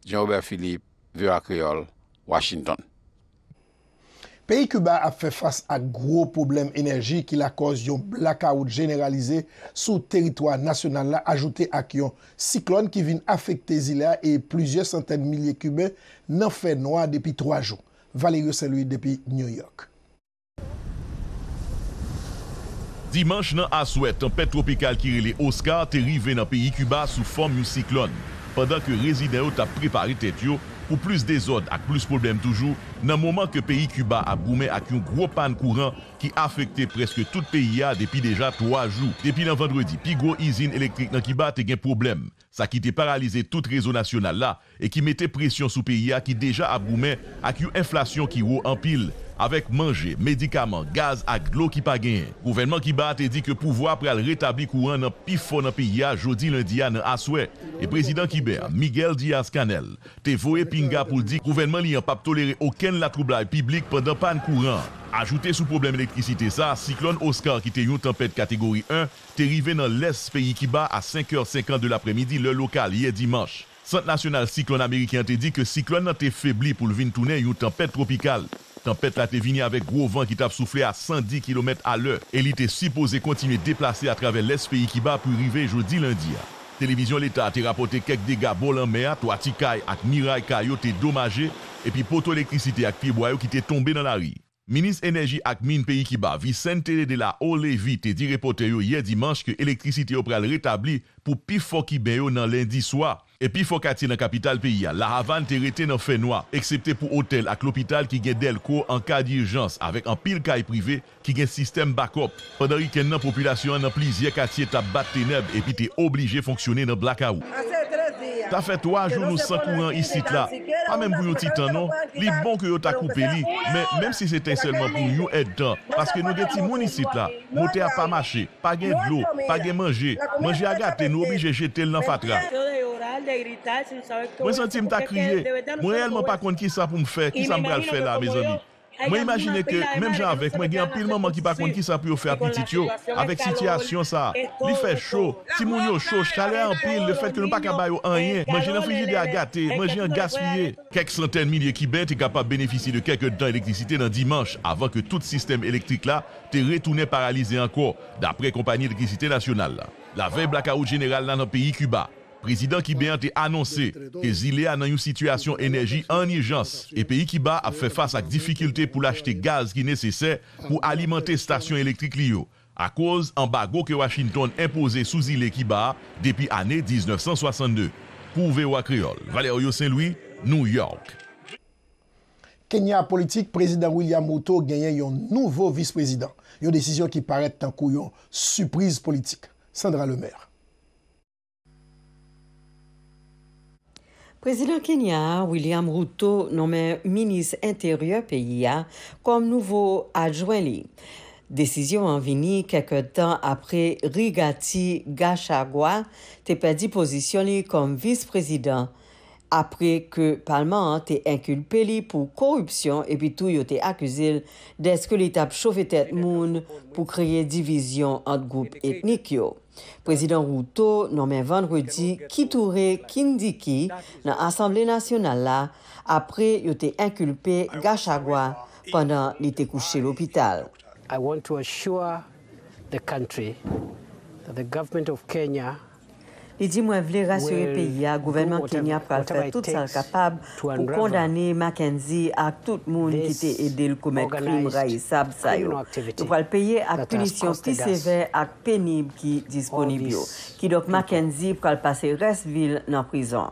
Jean-Robert Philippe, VOA Creole, Washington. Pays Cuba a fait face à gros problèmes énergie qui la cause d'un blackout généralisé sur le territoire national là, ajouté à un cyclone qui vient affecter Zila et plusieurs centaines de milliers de Cubains n'en fait noir depuis 3 jours. Valérie Saint-Louis depuis New York. Dimanche, nan Aswet, tempête tropicale qui relève Oscar est arrivé dans le pays Cuba sous forme de cyclone. Pendant que les résidents ont préparé tête pour plus de désordre et plus de problèmes toujours, dans le moment que le pays Cuba a boumé avec un gros panne courant qui a affecté presque tout le pays depuis déjà 3 jours. Depuis le vendredi, plus grosse usine électrique dans Cuba a eu un problème. Ça qui a paralysé tout réseau national là et qui mettait pression sur le pays qui déjà a boumé avec une inflation qui est en pile. Avec manger, médicaments, gaz et de l'eau qui pas gagné. Le gouvernement qui bat a dit que le pouvoir pour rétablir le courant dans le plus fort dans le pays jeudi lundi à Asoué. Et le président Kiber, Miguel Diaz-Canel, a voyé Pinga pour dire que le gouvernement n'a pas toléré aucun la troublage public pendant panne courant. Ajouté sous problème électricité, ça, cyclone Oscar qui était une tempête catégorie 1, est arrivé dans l'Est pays Kiba à 5h50 de l'après-midi, le local, hier dimanche. Centre national cyclone américain te dit que le cyclone était faibli pour le vin tourner une tempête tropicale. Tempête la Tévigny avec gros vent qui t'a soufflé à 110 km à l'heure. Et il était supposé continuer à déplacer à travers l'Est pays Kiba pour arriver jeudi lundi. Télévision l'État a rapporté quelques dégâts bol en mer, trois ticailles et mirailles qui ont été dommagés, et puis poteau électricité avec pied boyau qui était tombé dans la rue. Ministre énergie ak mine pays qui bat, Vicente de la Olivi te dit reporter hier dimanche que l'électricité pral rétabli pour pi fort ki ben yo nan lundi soir. Et puis fort quartier dans capitale pays, la Havane te rete nan fè noir, excepté pour hôtel ak l'hôpital qui gen delco en cas d'urgence avec un pile kay privé qui gen système backup. Pendant week-end nan population nan plusieurs quartiers t'a bat ténèbres et puis t'es obligé fonctionner dans blackout. T'as fait 3 jours nous sans courant ici là. Pas même pour un petit temps non, li bon que yo t'a coupé li, mais même si c'était seulement pour yon aide temps parce que nous des petits moun ici là, moteur a pas marché, pas gain de l'eau, pas gain manger à gâter, nous obligé jeter dans fatra. Moi senti m'ta crié, moi réellement pas compte qui ça pour me faire, qui ça me va faire là mes amis. Moi imaginer que même gens avec moi, il y a un pile maman qui pas compte qui ça pour faire petit yo avec situation ça. Il fait chaud, si moun yo chaud, chaleur en pile, le fait que nous pas capable yo rien, manger dans frigidaire à gâter, manger en gaspiller. Quelques centaines milliers qui bête est capable bénéficier de quelques temps d'électricité dans dimanche avant que tout système électrique là te retourné paralysé encore d'après compagnie d'électricité nationale. La veille blackout général dans le pays Cuba. Président Kibéan a annoncé que Zilé a dans une situation énergie en urgence et pays Kiba a fait face à difficultés pour acheter gaz qui nécessaire pour alimenter station électrique Lio à cause embargo que Washington imposé sous Zilé Kiba depuis année 1962. Pour VOA Creole, Valerio Saint-Louis, New York. Kenya politique, président William Ruto gagne un nouveau vice-président. Une décision qui paraît en couillon, surprise politique. Sandra Lemaire. Président Kenya, William Ruto, nommé ministre intérieur pays comme nouveau adjoint. Décision en venue quelque temps après Rigati Gachagua te perdu position comme vice-président après que Parlement te inculpé pour corruption et puis tout yote accusé d'est-ce que l'étape chauffe tête moun pour créer division entre groupes ethniques yo. Président Ruto nommé vendredi Kithure Kindiki dans l'Assemblée nationale là après il était inculpé Gachagua pendant il était couché à l'hôpital. I want to assure the country that the government of Kenya. Il dit moi voulais rassurer pays à gouvernement Kenya pour faire tout ça capable pour condamner Mackenzie à tout le monde qui t'a aidé le commettre crime raisable ça yo. Nous va le payer à punition plus sévère et pénible qui disponible qui donc Mackenzie pour le passer reste ville en prison.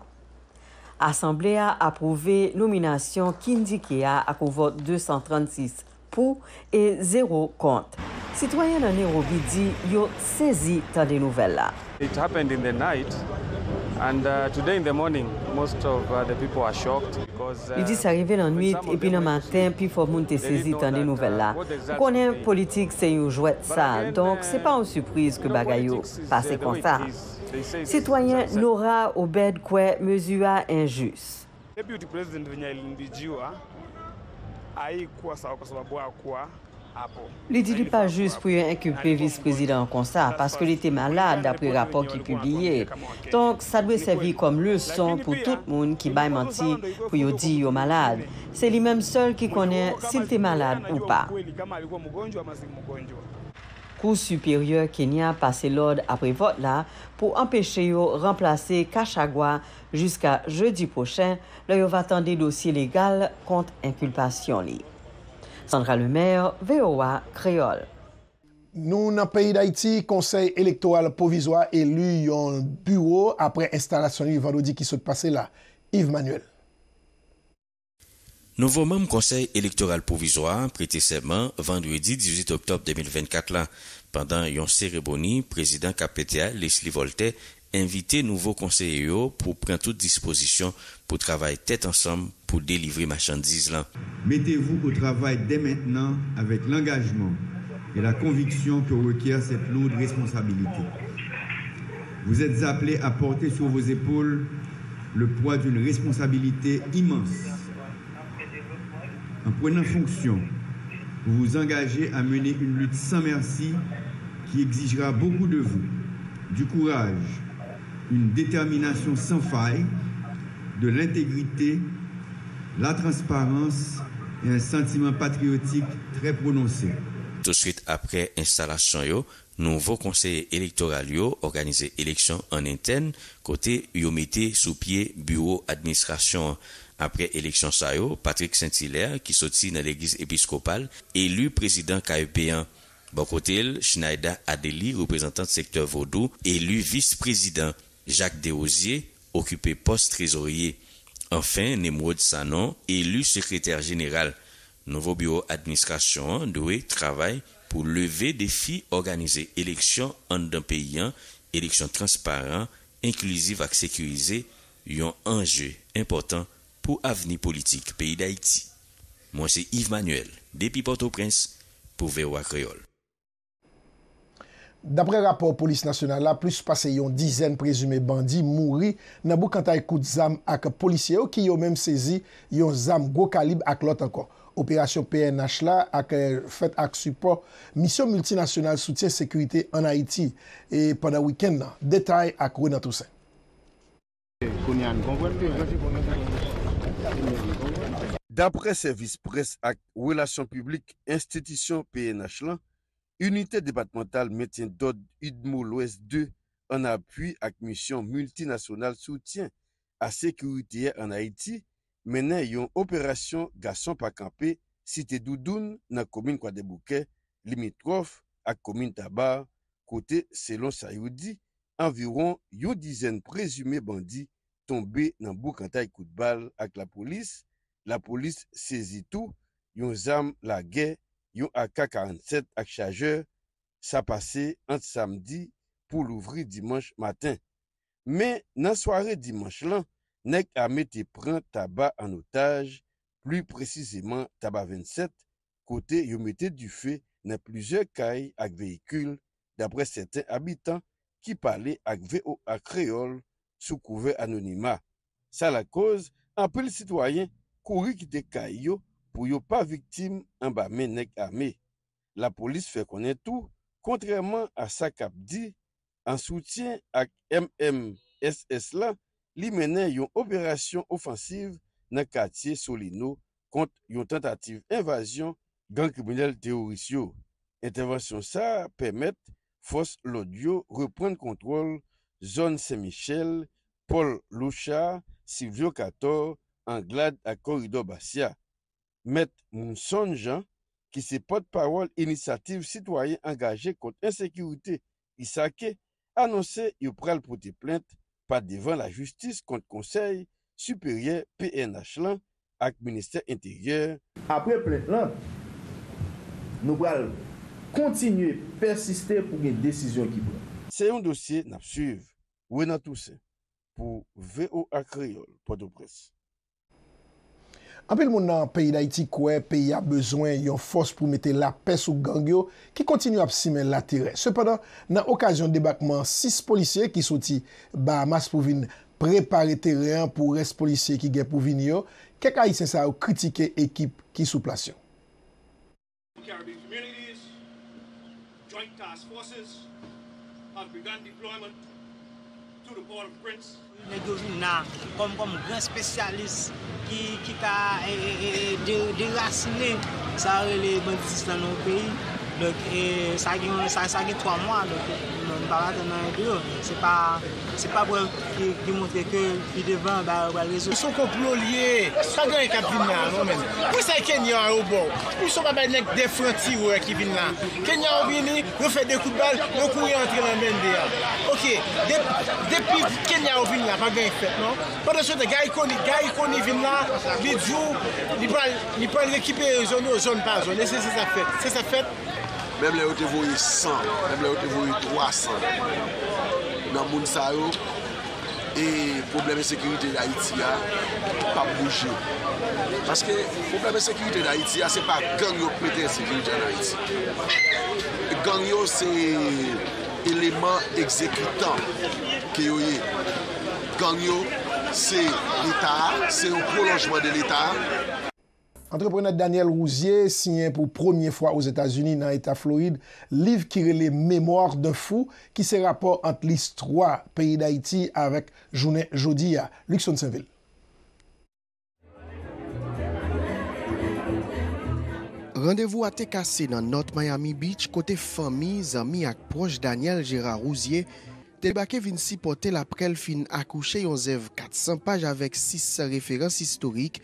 Assemblée a approuvé nomination Kindikia à vote 236 pour et 0 contre. Citoyens de Nairobi dit yo saisi tant de nouvelles là. It happened in the night and today in the morning most of the people are shocked because il dit ça arrivé la nuit et puis le matin puis faut monter saisi tant de nouvelles là. On connaît politique c'est un jouet ça donc c'est pas une surprise que bagayo passe comme ça. Citoyen Nora Obed Kwe mesure injuste. Deputy President Vinyalindijua haikuwa sawa kwa sababu hakuwa. Il dit pas juste pour inculper vice-président comme ça, parce qu'il était malade d'après le rapport qu'il publiait. Donc, ça doit servir comme leçon pour tout le monde qui va mentir pour dire qu'il est malade. C'est lui-même seul qui connaît s'il est malade ou pas. Cour supérieure Kenya a passé l'ordre après vote là pour empêcher de remplacer Gachagua jusqu'à jeudi prochain. Là, il va attendre des dossiers légaux contre inculpation. Sandra Lemaire, VOA Créole. Nous, dans le pays d'Haïti, Conseil électoral provisoire élu un bureau après installation du vendredi qui se passe là. Yves Manuel. Nouveau membre Conseil électoral provisoire prêté serment vendredi 18 octobre 2024 là. Pendant une cérémonie, président KPTA Leslie Voltaire invité nouveau conseiller pour prendre toute disposition pour travailler tête ensemble pour délivrer marchandises là. Mettez-vous au travail dès maintenant avec l'engagement et la conviction que requiert cette lourde responsabilité. Vous êtes appelés à porter sur vos épaules le poids d'une responsabilité immense. En prenant fonction, vous vous engagez à mener une lutte sans merci qui exigera beaucoup de vous, du courage, une détermination sans faille, de l'intégrité, la transparence et un sentiment patriotique très prononcé. Tout de suite après installation, nouveau conseil électoral organisé élection en interne, côté yo mettez sous pied bureau administration. après élection Sayo, Patrick Saint-Hilaire, qui sortit dans l'église épiscopale, élu président Caïpéen. Bokotel, Schneider Adeli, représentant secteur Vaudou, élu vice-président. Jacques Desrosiers, occupé poste trésorier. Enfin, Nemrod Sanon, élu secrétaire général. Nouveau bureau administration doit travailler pour lever défi organiser élection en d'un pays, élection transparente, inclusive et sécurisée, un enjeu important pour l'avenir politique pays d'Haïti. Moi c'est Yves Manuel, depuis Port-au-Prince, pour VOA Creole. D'après rapport police nationale, la plus passé une dizaine présumés bandits mourir dans boucantay coup de zam ak policiers qui ont même saisi une zam gros calibre ak l'autre encore. Opération PNH là ak fait ak support mission multinationale soutien sécurité en Haïti et pendant week-end là. Détail ak Renan Toussaint. D'après service presse ak relations publiques institution PNH là, unité départementale maintien d'ordre Idmo l'Ouest 2 en appui à mission multinationale soutien à sécurité en Haïti menant une opération garçon pas campé cité Doudoun dans la commune Kouadebouké limitrophe à commune Tabar côté selon Sayoudi environ une dizaine présumés bandits tombés dans boucantail coup de balle avec la police saisit tout une arme la guerre yon AK-47 ak chargeur, ça passé entre samedi pour l'ouvrir dimanche matin. Mais dans soirée dimanche là, nek a mette prend Tabar en otage, plus précisément Tabar 27, côté yon mette du feu dans plusieurs cailles ak véhicules, d'après certains habitants qui parlaient ak VOA créole sous couvert anonymat. Ça la cause, un peu le citoyen couru quitter caille yo pour ne pas victime en bas nek armé. La police fait connaître tout, contrairement à sa cap dit, en soutien à MMSS là, li menait une opération offensive dans le quartier Solino contre une tentative d'invasion gang criminel terroriste. Intervention ça permet force l'audio reprendre contrôle zone Saint-Michel, Paul Louchard, Silvio Cator, Anglade à Corridor Bastia. Maître Mounson Jean, qui se porte-parole initiative citoyenne engagée contre insécurité, Isake, annonçait qu'il pral porter plainte par devant la justice contre Conseil supérieur PNH lan avec ministère intérieur. Après plainte, nous pral continuer persister pour une décision qui prend. C'est un dossier n'a suivre. Renan Toussaint pour VOA Creole Port-au-Prince. En pile moun nan pays d'Haïti kouè pays a besoin yon force pour mettre la paix sous gang yo qui continue à simen la terre. Cependant, dans occasion débarquement 6 policiers qui sorti Bahamas pour venir préparer terrain pour reste policiers qui gen pour venir yo, quelques Haïtiens ça ont critiqué équipe qui sous place. Comme grand spécialiste qui a déraciné les bandits dans nos pays. Donc, ça a eu 3 mois. Donc, c'est pas pour montrer que devant le réseau. Ils sont complots liés. Ça gagne qu'à venir là. Pour ça, Kenya au bord. Ils sont pas des frontières qui viennent là. Kenya au vini, nous fait des coups de balle, nous courir entrer dans le OK. Depuis Kenya au vini là, pas gagné fait non. Pendant ce temps, Gary Conille vient là, les jours, il peut récupérer zone par zone. C'est ça fait. Même les autres voyaient 100, même les autres voyaient 300. Dans Mounsao, et problème de sécurité d'Haïti, pas bouger. Parce que le problème de sécurité d'Haïti, ce n'est pas gang qui prête la sécurité en Haïti. Gang, c'est l'élément exécutant qui est. Gang, c'est l'État, c'est un prolongement de l'État. Entrepreneur Daniel Rousier signé pour première fois aux États-Unis dans l'État Floride, livre qui relève les mémoires d'un fou qui se rapporte entre l'histoire pays d'Haïti avec journée jeudi à Luxon Saint-Ville. Rendez-vous à TKC dans notre Miami Beach côté famille, amis et proches Daniel Gérard Rousier Debake vin sipote la prel fin akouche yon zev 400 pages avec 600 références historiques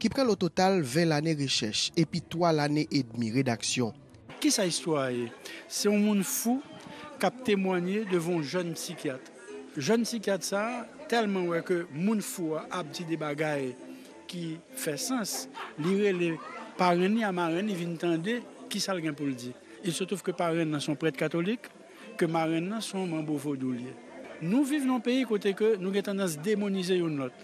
qui prennent au total 20 années de recherche et puis 3 années et demie de rédaction. Qui sa histoire? C'est un monde fou qui a témoigné devant un jeune psychiatre. Jeune psychiatre, ça, tellement ouais, que le monde fou a dit des bagailles qui fait sens. Lire les parrains à marrains, ils viennent entendre qui ça pour le dire. Il se trouve que parrains sont prêtres catholiques, que marrains sont membres vaudouliers. Nous vivons dans un pays côté que nous avons tendance à démoniser une autre.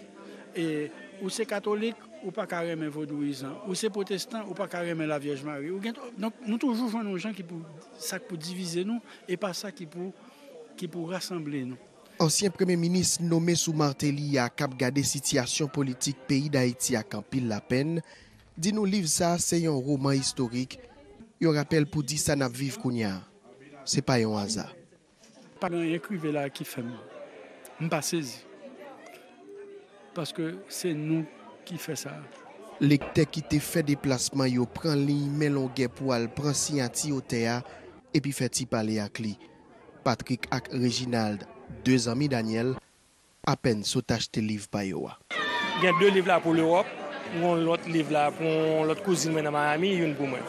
Et où c'est catholique, ou pas carrément vaudouisant, ou c'est protestant, ou pas carrément la Vierge Marie. Donc nous toujours jouons nos gens qui pour ça pour diviser nous et pas ça qui pour rassembler nous. Ancien premier ministre nommé sous Martelly à cap garder situation politique pays d'Haïti à Campil la peine, dit nous livre ça c'est un roman historique. Il rappelle pour dire ça n'a vivre Kounia. C'est pas un hasard. Pas un écrivain là qui fait moi. Je pas saisi. Parce que c'est nous qui fait ça. Lecteur qui te fait déplacement, yo prend ligne, met longue poil, prend signati au théâtre et puis fait y parler à lui. Patrick ak Reginald, deux amis Daniel, à peine saut acheter livre par yo. Il y a deux livres là pour l'Europe, l'autre livre là pour l'autre cousine dans Miami, une pour moi.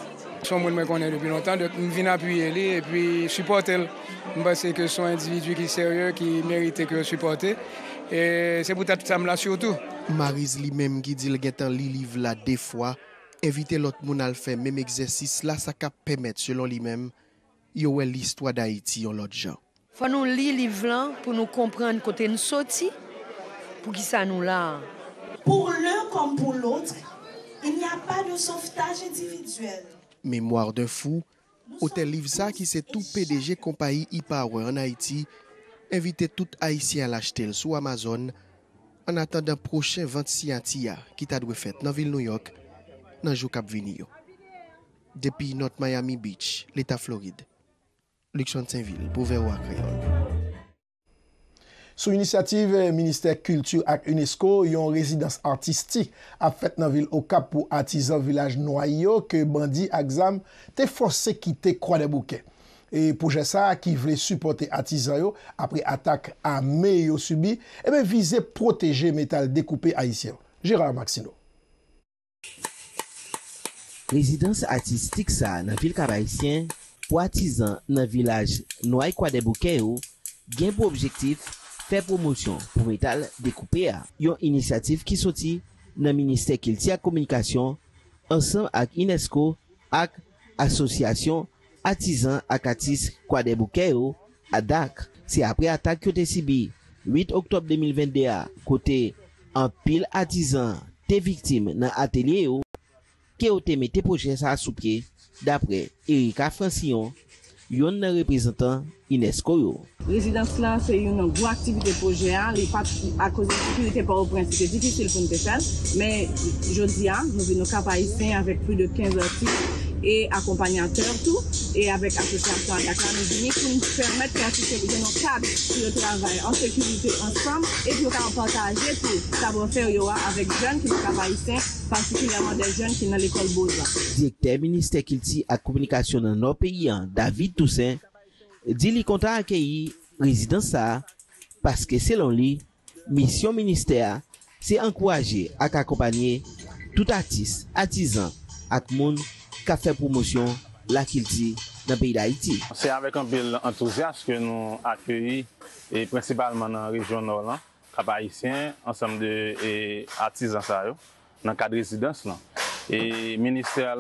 Son monde me connaît depuis longtemps, donc je viens appuyer lui et puis supporter. Je pense que son individu qui est sérieux, qui mérite que supporter. Et c'est pour ça me là surtout. Maryse lui-même qui dit qu'il a lu livre là des fois, inviter l'autre monde à faire même exercice là, ça peut permettre selon lui-même de l'histoire d'Haïti en l'autre gens. Il faut nous lire le livre là pour nous comprendre côté nous sorti pour qui ça nous là. Pour l'un comme pour l'autre, il n'y a pas de sauvetage individuel. Mémoire d'un fou, hôtel livre ça qui c'est tout PDG compagnie e-Power en Haïti, invité tout Haïtien à l'acheter sur Amazon. En attendant prochain 26 Antia qui t'a dû fête dans ville New York, dans le jour qui vient. Depuis notre Miami Beach, l'État Floride. Luxon Saint-Ville, pour VOA Creole. Sous initiative ministère culture et UNESCO, une résidence artistique a fait dans ville au Cap pour artisans village Noyo que bandit exam t'es forcé quitter Croix des Bouquets. Et projet ça qui voulait supporter artisans après attaque armée yo subi et bien visait protéger métal découpé haïtien. Gérard Maxino. Résidence artistique ça dans ville Cap-Haïtien pour artisans dans village Noyo Croix des Bouquets gain pour objectif faire promotion pour métal découpé à une initiative qui sortit dans le ministère culture et communication ensemble avec UNESCO avec association artisans et artistes Croix des Bouquets à Dakar. C'est après attaque que TCB 8 octobre 2022 côté en pile artisan des victimes dans atelier qui ont été mis projet ça sous pied d'après Erika Francillon. Yon nan représentant UNESCO yo. Résidence là c'est une grosse activité projet à cause de sécurité Port-au-Prince, c'est difficile pour nous faire, mais aujourd'hui nous venons Cap Haïtien avec plus de 15 artistes et accompagnateurs tout et avec association à Dakar pour nous permettre de nos cadres sur le travail en sécurité ensemble et pour nous partager pour savoir-faire avec jeunes qui sont Cap Haïtien, particulièrement des jeunes qui sont dans l'école Beaux-Arts. Directeur ministère culture et communication dans nos pays, David Toussaint, dit qu'il compte accueillir résidence ça parce que selon lui, mission ministère c'est encourager et accompagner tout artiste, artisan et monde qui a fait promotion la culture dans le pays d'Haïti. C'est avec un bel enthousiasme que nous accueillons, et principalement dans la région nord, Cap-Haïtien, ensemble de artisans dans le cadre de résidence. Et le ministère,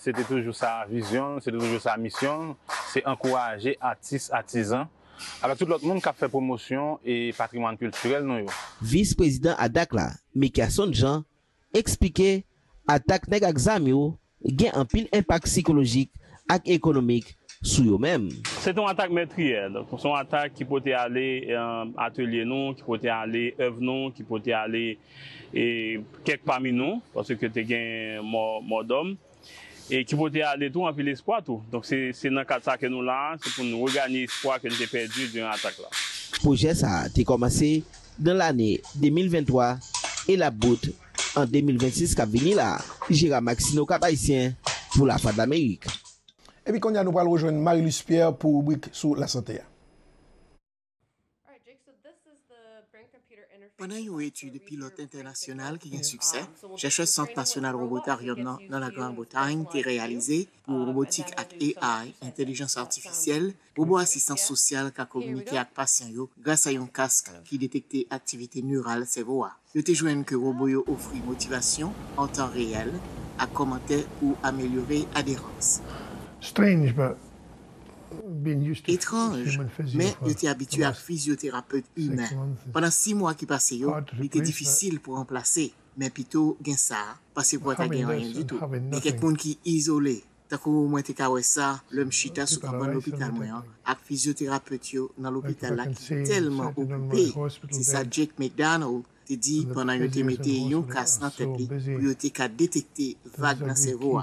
c'était toujours sa vision, c'était toujours sa mission, c'est encourager artistes, artisans, avec tout l'autre monde qui a fait promotion et patrimoine culturel. Vice-président Adakla, Mika Sonjan, expliquait attaque nèg examen gain un pile impact psychologique et économique sur eux-mêmes. C'est une attaque meurtrière. C'est une attaque qui peut aller atelier non, qui peut aller œuvre non, qui peut aller quelques parmi nous parce que tu gain mort d'homme et qui peut aller tout en pile espoir tout. Donc c'est dans cadre ça que nous là, c'est pour nous regagner espoir que nous avons perdu durant l'attaque là. Projet ça a commencé dans l'année 2023 et la bout en 2026 qu'a venu là. Gérard Maxino Cap-Haïtien pour la fin de l'Amérique. Et puis, quand nous allons rejoindre Marie-Luce Pierre pour rubrique sur la santé. Pendant une étude pilote internationale qui a un succès, chercheurs Centre national robotarium dans la Grande-Bretagne été réalisé pour robotique et AI, intelligence artificielle, robot assistance sociale qui a communiqué avec patients grâce à un casque qui détectait activité neurale cerveau. Il était joint que robot offre motivation en temps réel à commenter ou améliorer l'adhérence. Strange, but... Étrange, mais j'étais habitué à physiothérapeute humain. Pendant 6 mois qui passaient, il était difficile pour remplacer, mais plutôt gain ça, parce que pour gagner rien du tout. Et quelqu'un qui est isolé, tant que moi t'es caoué ça, l'homme chita sur l'hôpital moyen, avec physiothérapeute dans l'hôpital là qui est tellement occupé. C'est ça Jake McDonald te dit pendant que tu mettais un casque dans ta tête, puis tu as détecté vague dans le cerveau.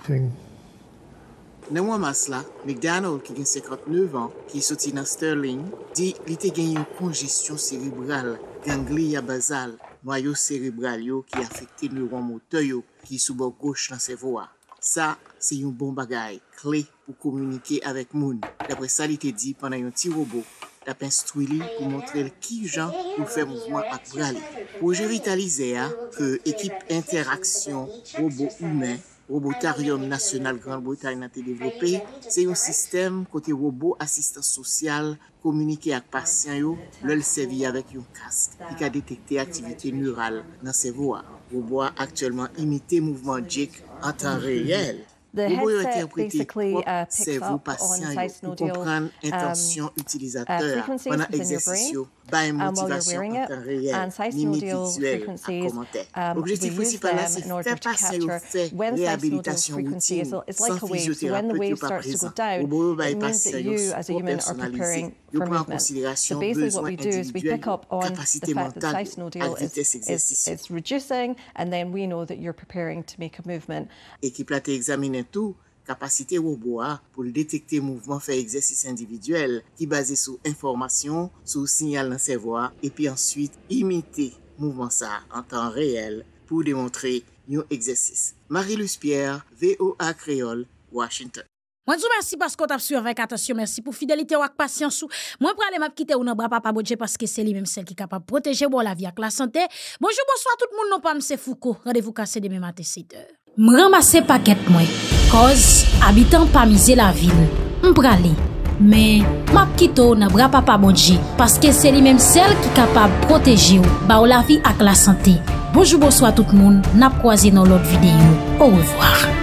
Dans le moment là, McDonald, qui a 59 ans, qui est sorti dans Sterling, dit qu'il a gagné une congestion cérébrale, ganglia basale, noyau cérébral qui affecte le neuron moteur qui est sous bord gauche dans le cerveau. Ça, c'est une bonne bagaille, clé pour communiquer avec les gens. D'après ça, il a dit pendant un petit robot, il a instruit pour montrer qui gens pour faire mouvement à bras. Pour revitaliser que l'équipe Interaction Robot-Humain Robotarium National Grande-Bretagne a été développé. C'est un système côté robot assistance sociale communiqué avec patients, le servi avec un casque qui a détecté activité neurale dans le cerveau. Le robot a actuellement imité le mouvement Jake en temps réel. Le robot a interprété le cerveau patient pour comprendre l'intention utilisateur pendant l'exercice. By motivation en temps réel, limite visuelle à commenter. L'objectif principal là, c'est de faire passer au fait réhabilitation routine sans physiothérapeute pas présent. Au bout de passer au personnalisé, il prend en considération besoins individuels, capacité mentale, vitesse exercice. L'équipe là t'examine tout. Capacité robot pour détecter mouvement fait exercice individuel qui basé sur information, sur signal dans le cerveau et puis ensuite imiter mouvement ça en temps réel pour démontrer un exercice. Marie-Luce Pierre, VOA Créole, Washington. Moi, je vous remercie parce qu'on t'a suivi avec attention. Merci pour fidélité ou patience. Moi, pour aller m'a quitter ou non, papa Bodje parce que c'est lui-même celle qui est capable de protéger bon, la vie avec la santé. Bonjour, bonsoir tout le monde. Non, pas M. Foucault. Rendez-vous cassé demain matin 7h. M'ramasse paquet moi. Cause, habitant pas miser la ville. M'pralé. Mais, m'a quitto n'a bra papa Bodje. Parce que c'est lui-même celle qui est capable de protéger ou, ba ou la vie avec la santé. Bonjour, bonsoir tout le monde. N'a croisé dans l'autre vidéo. Au revoir.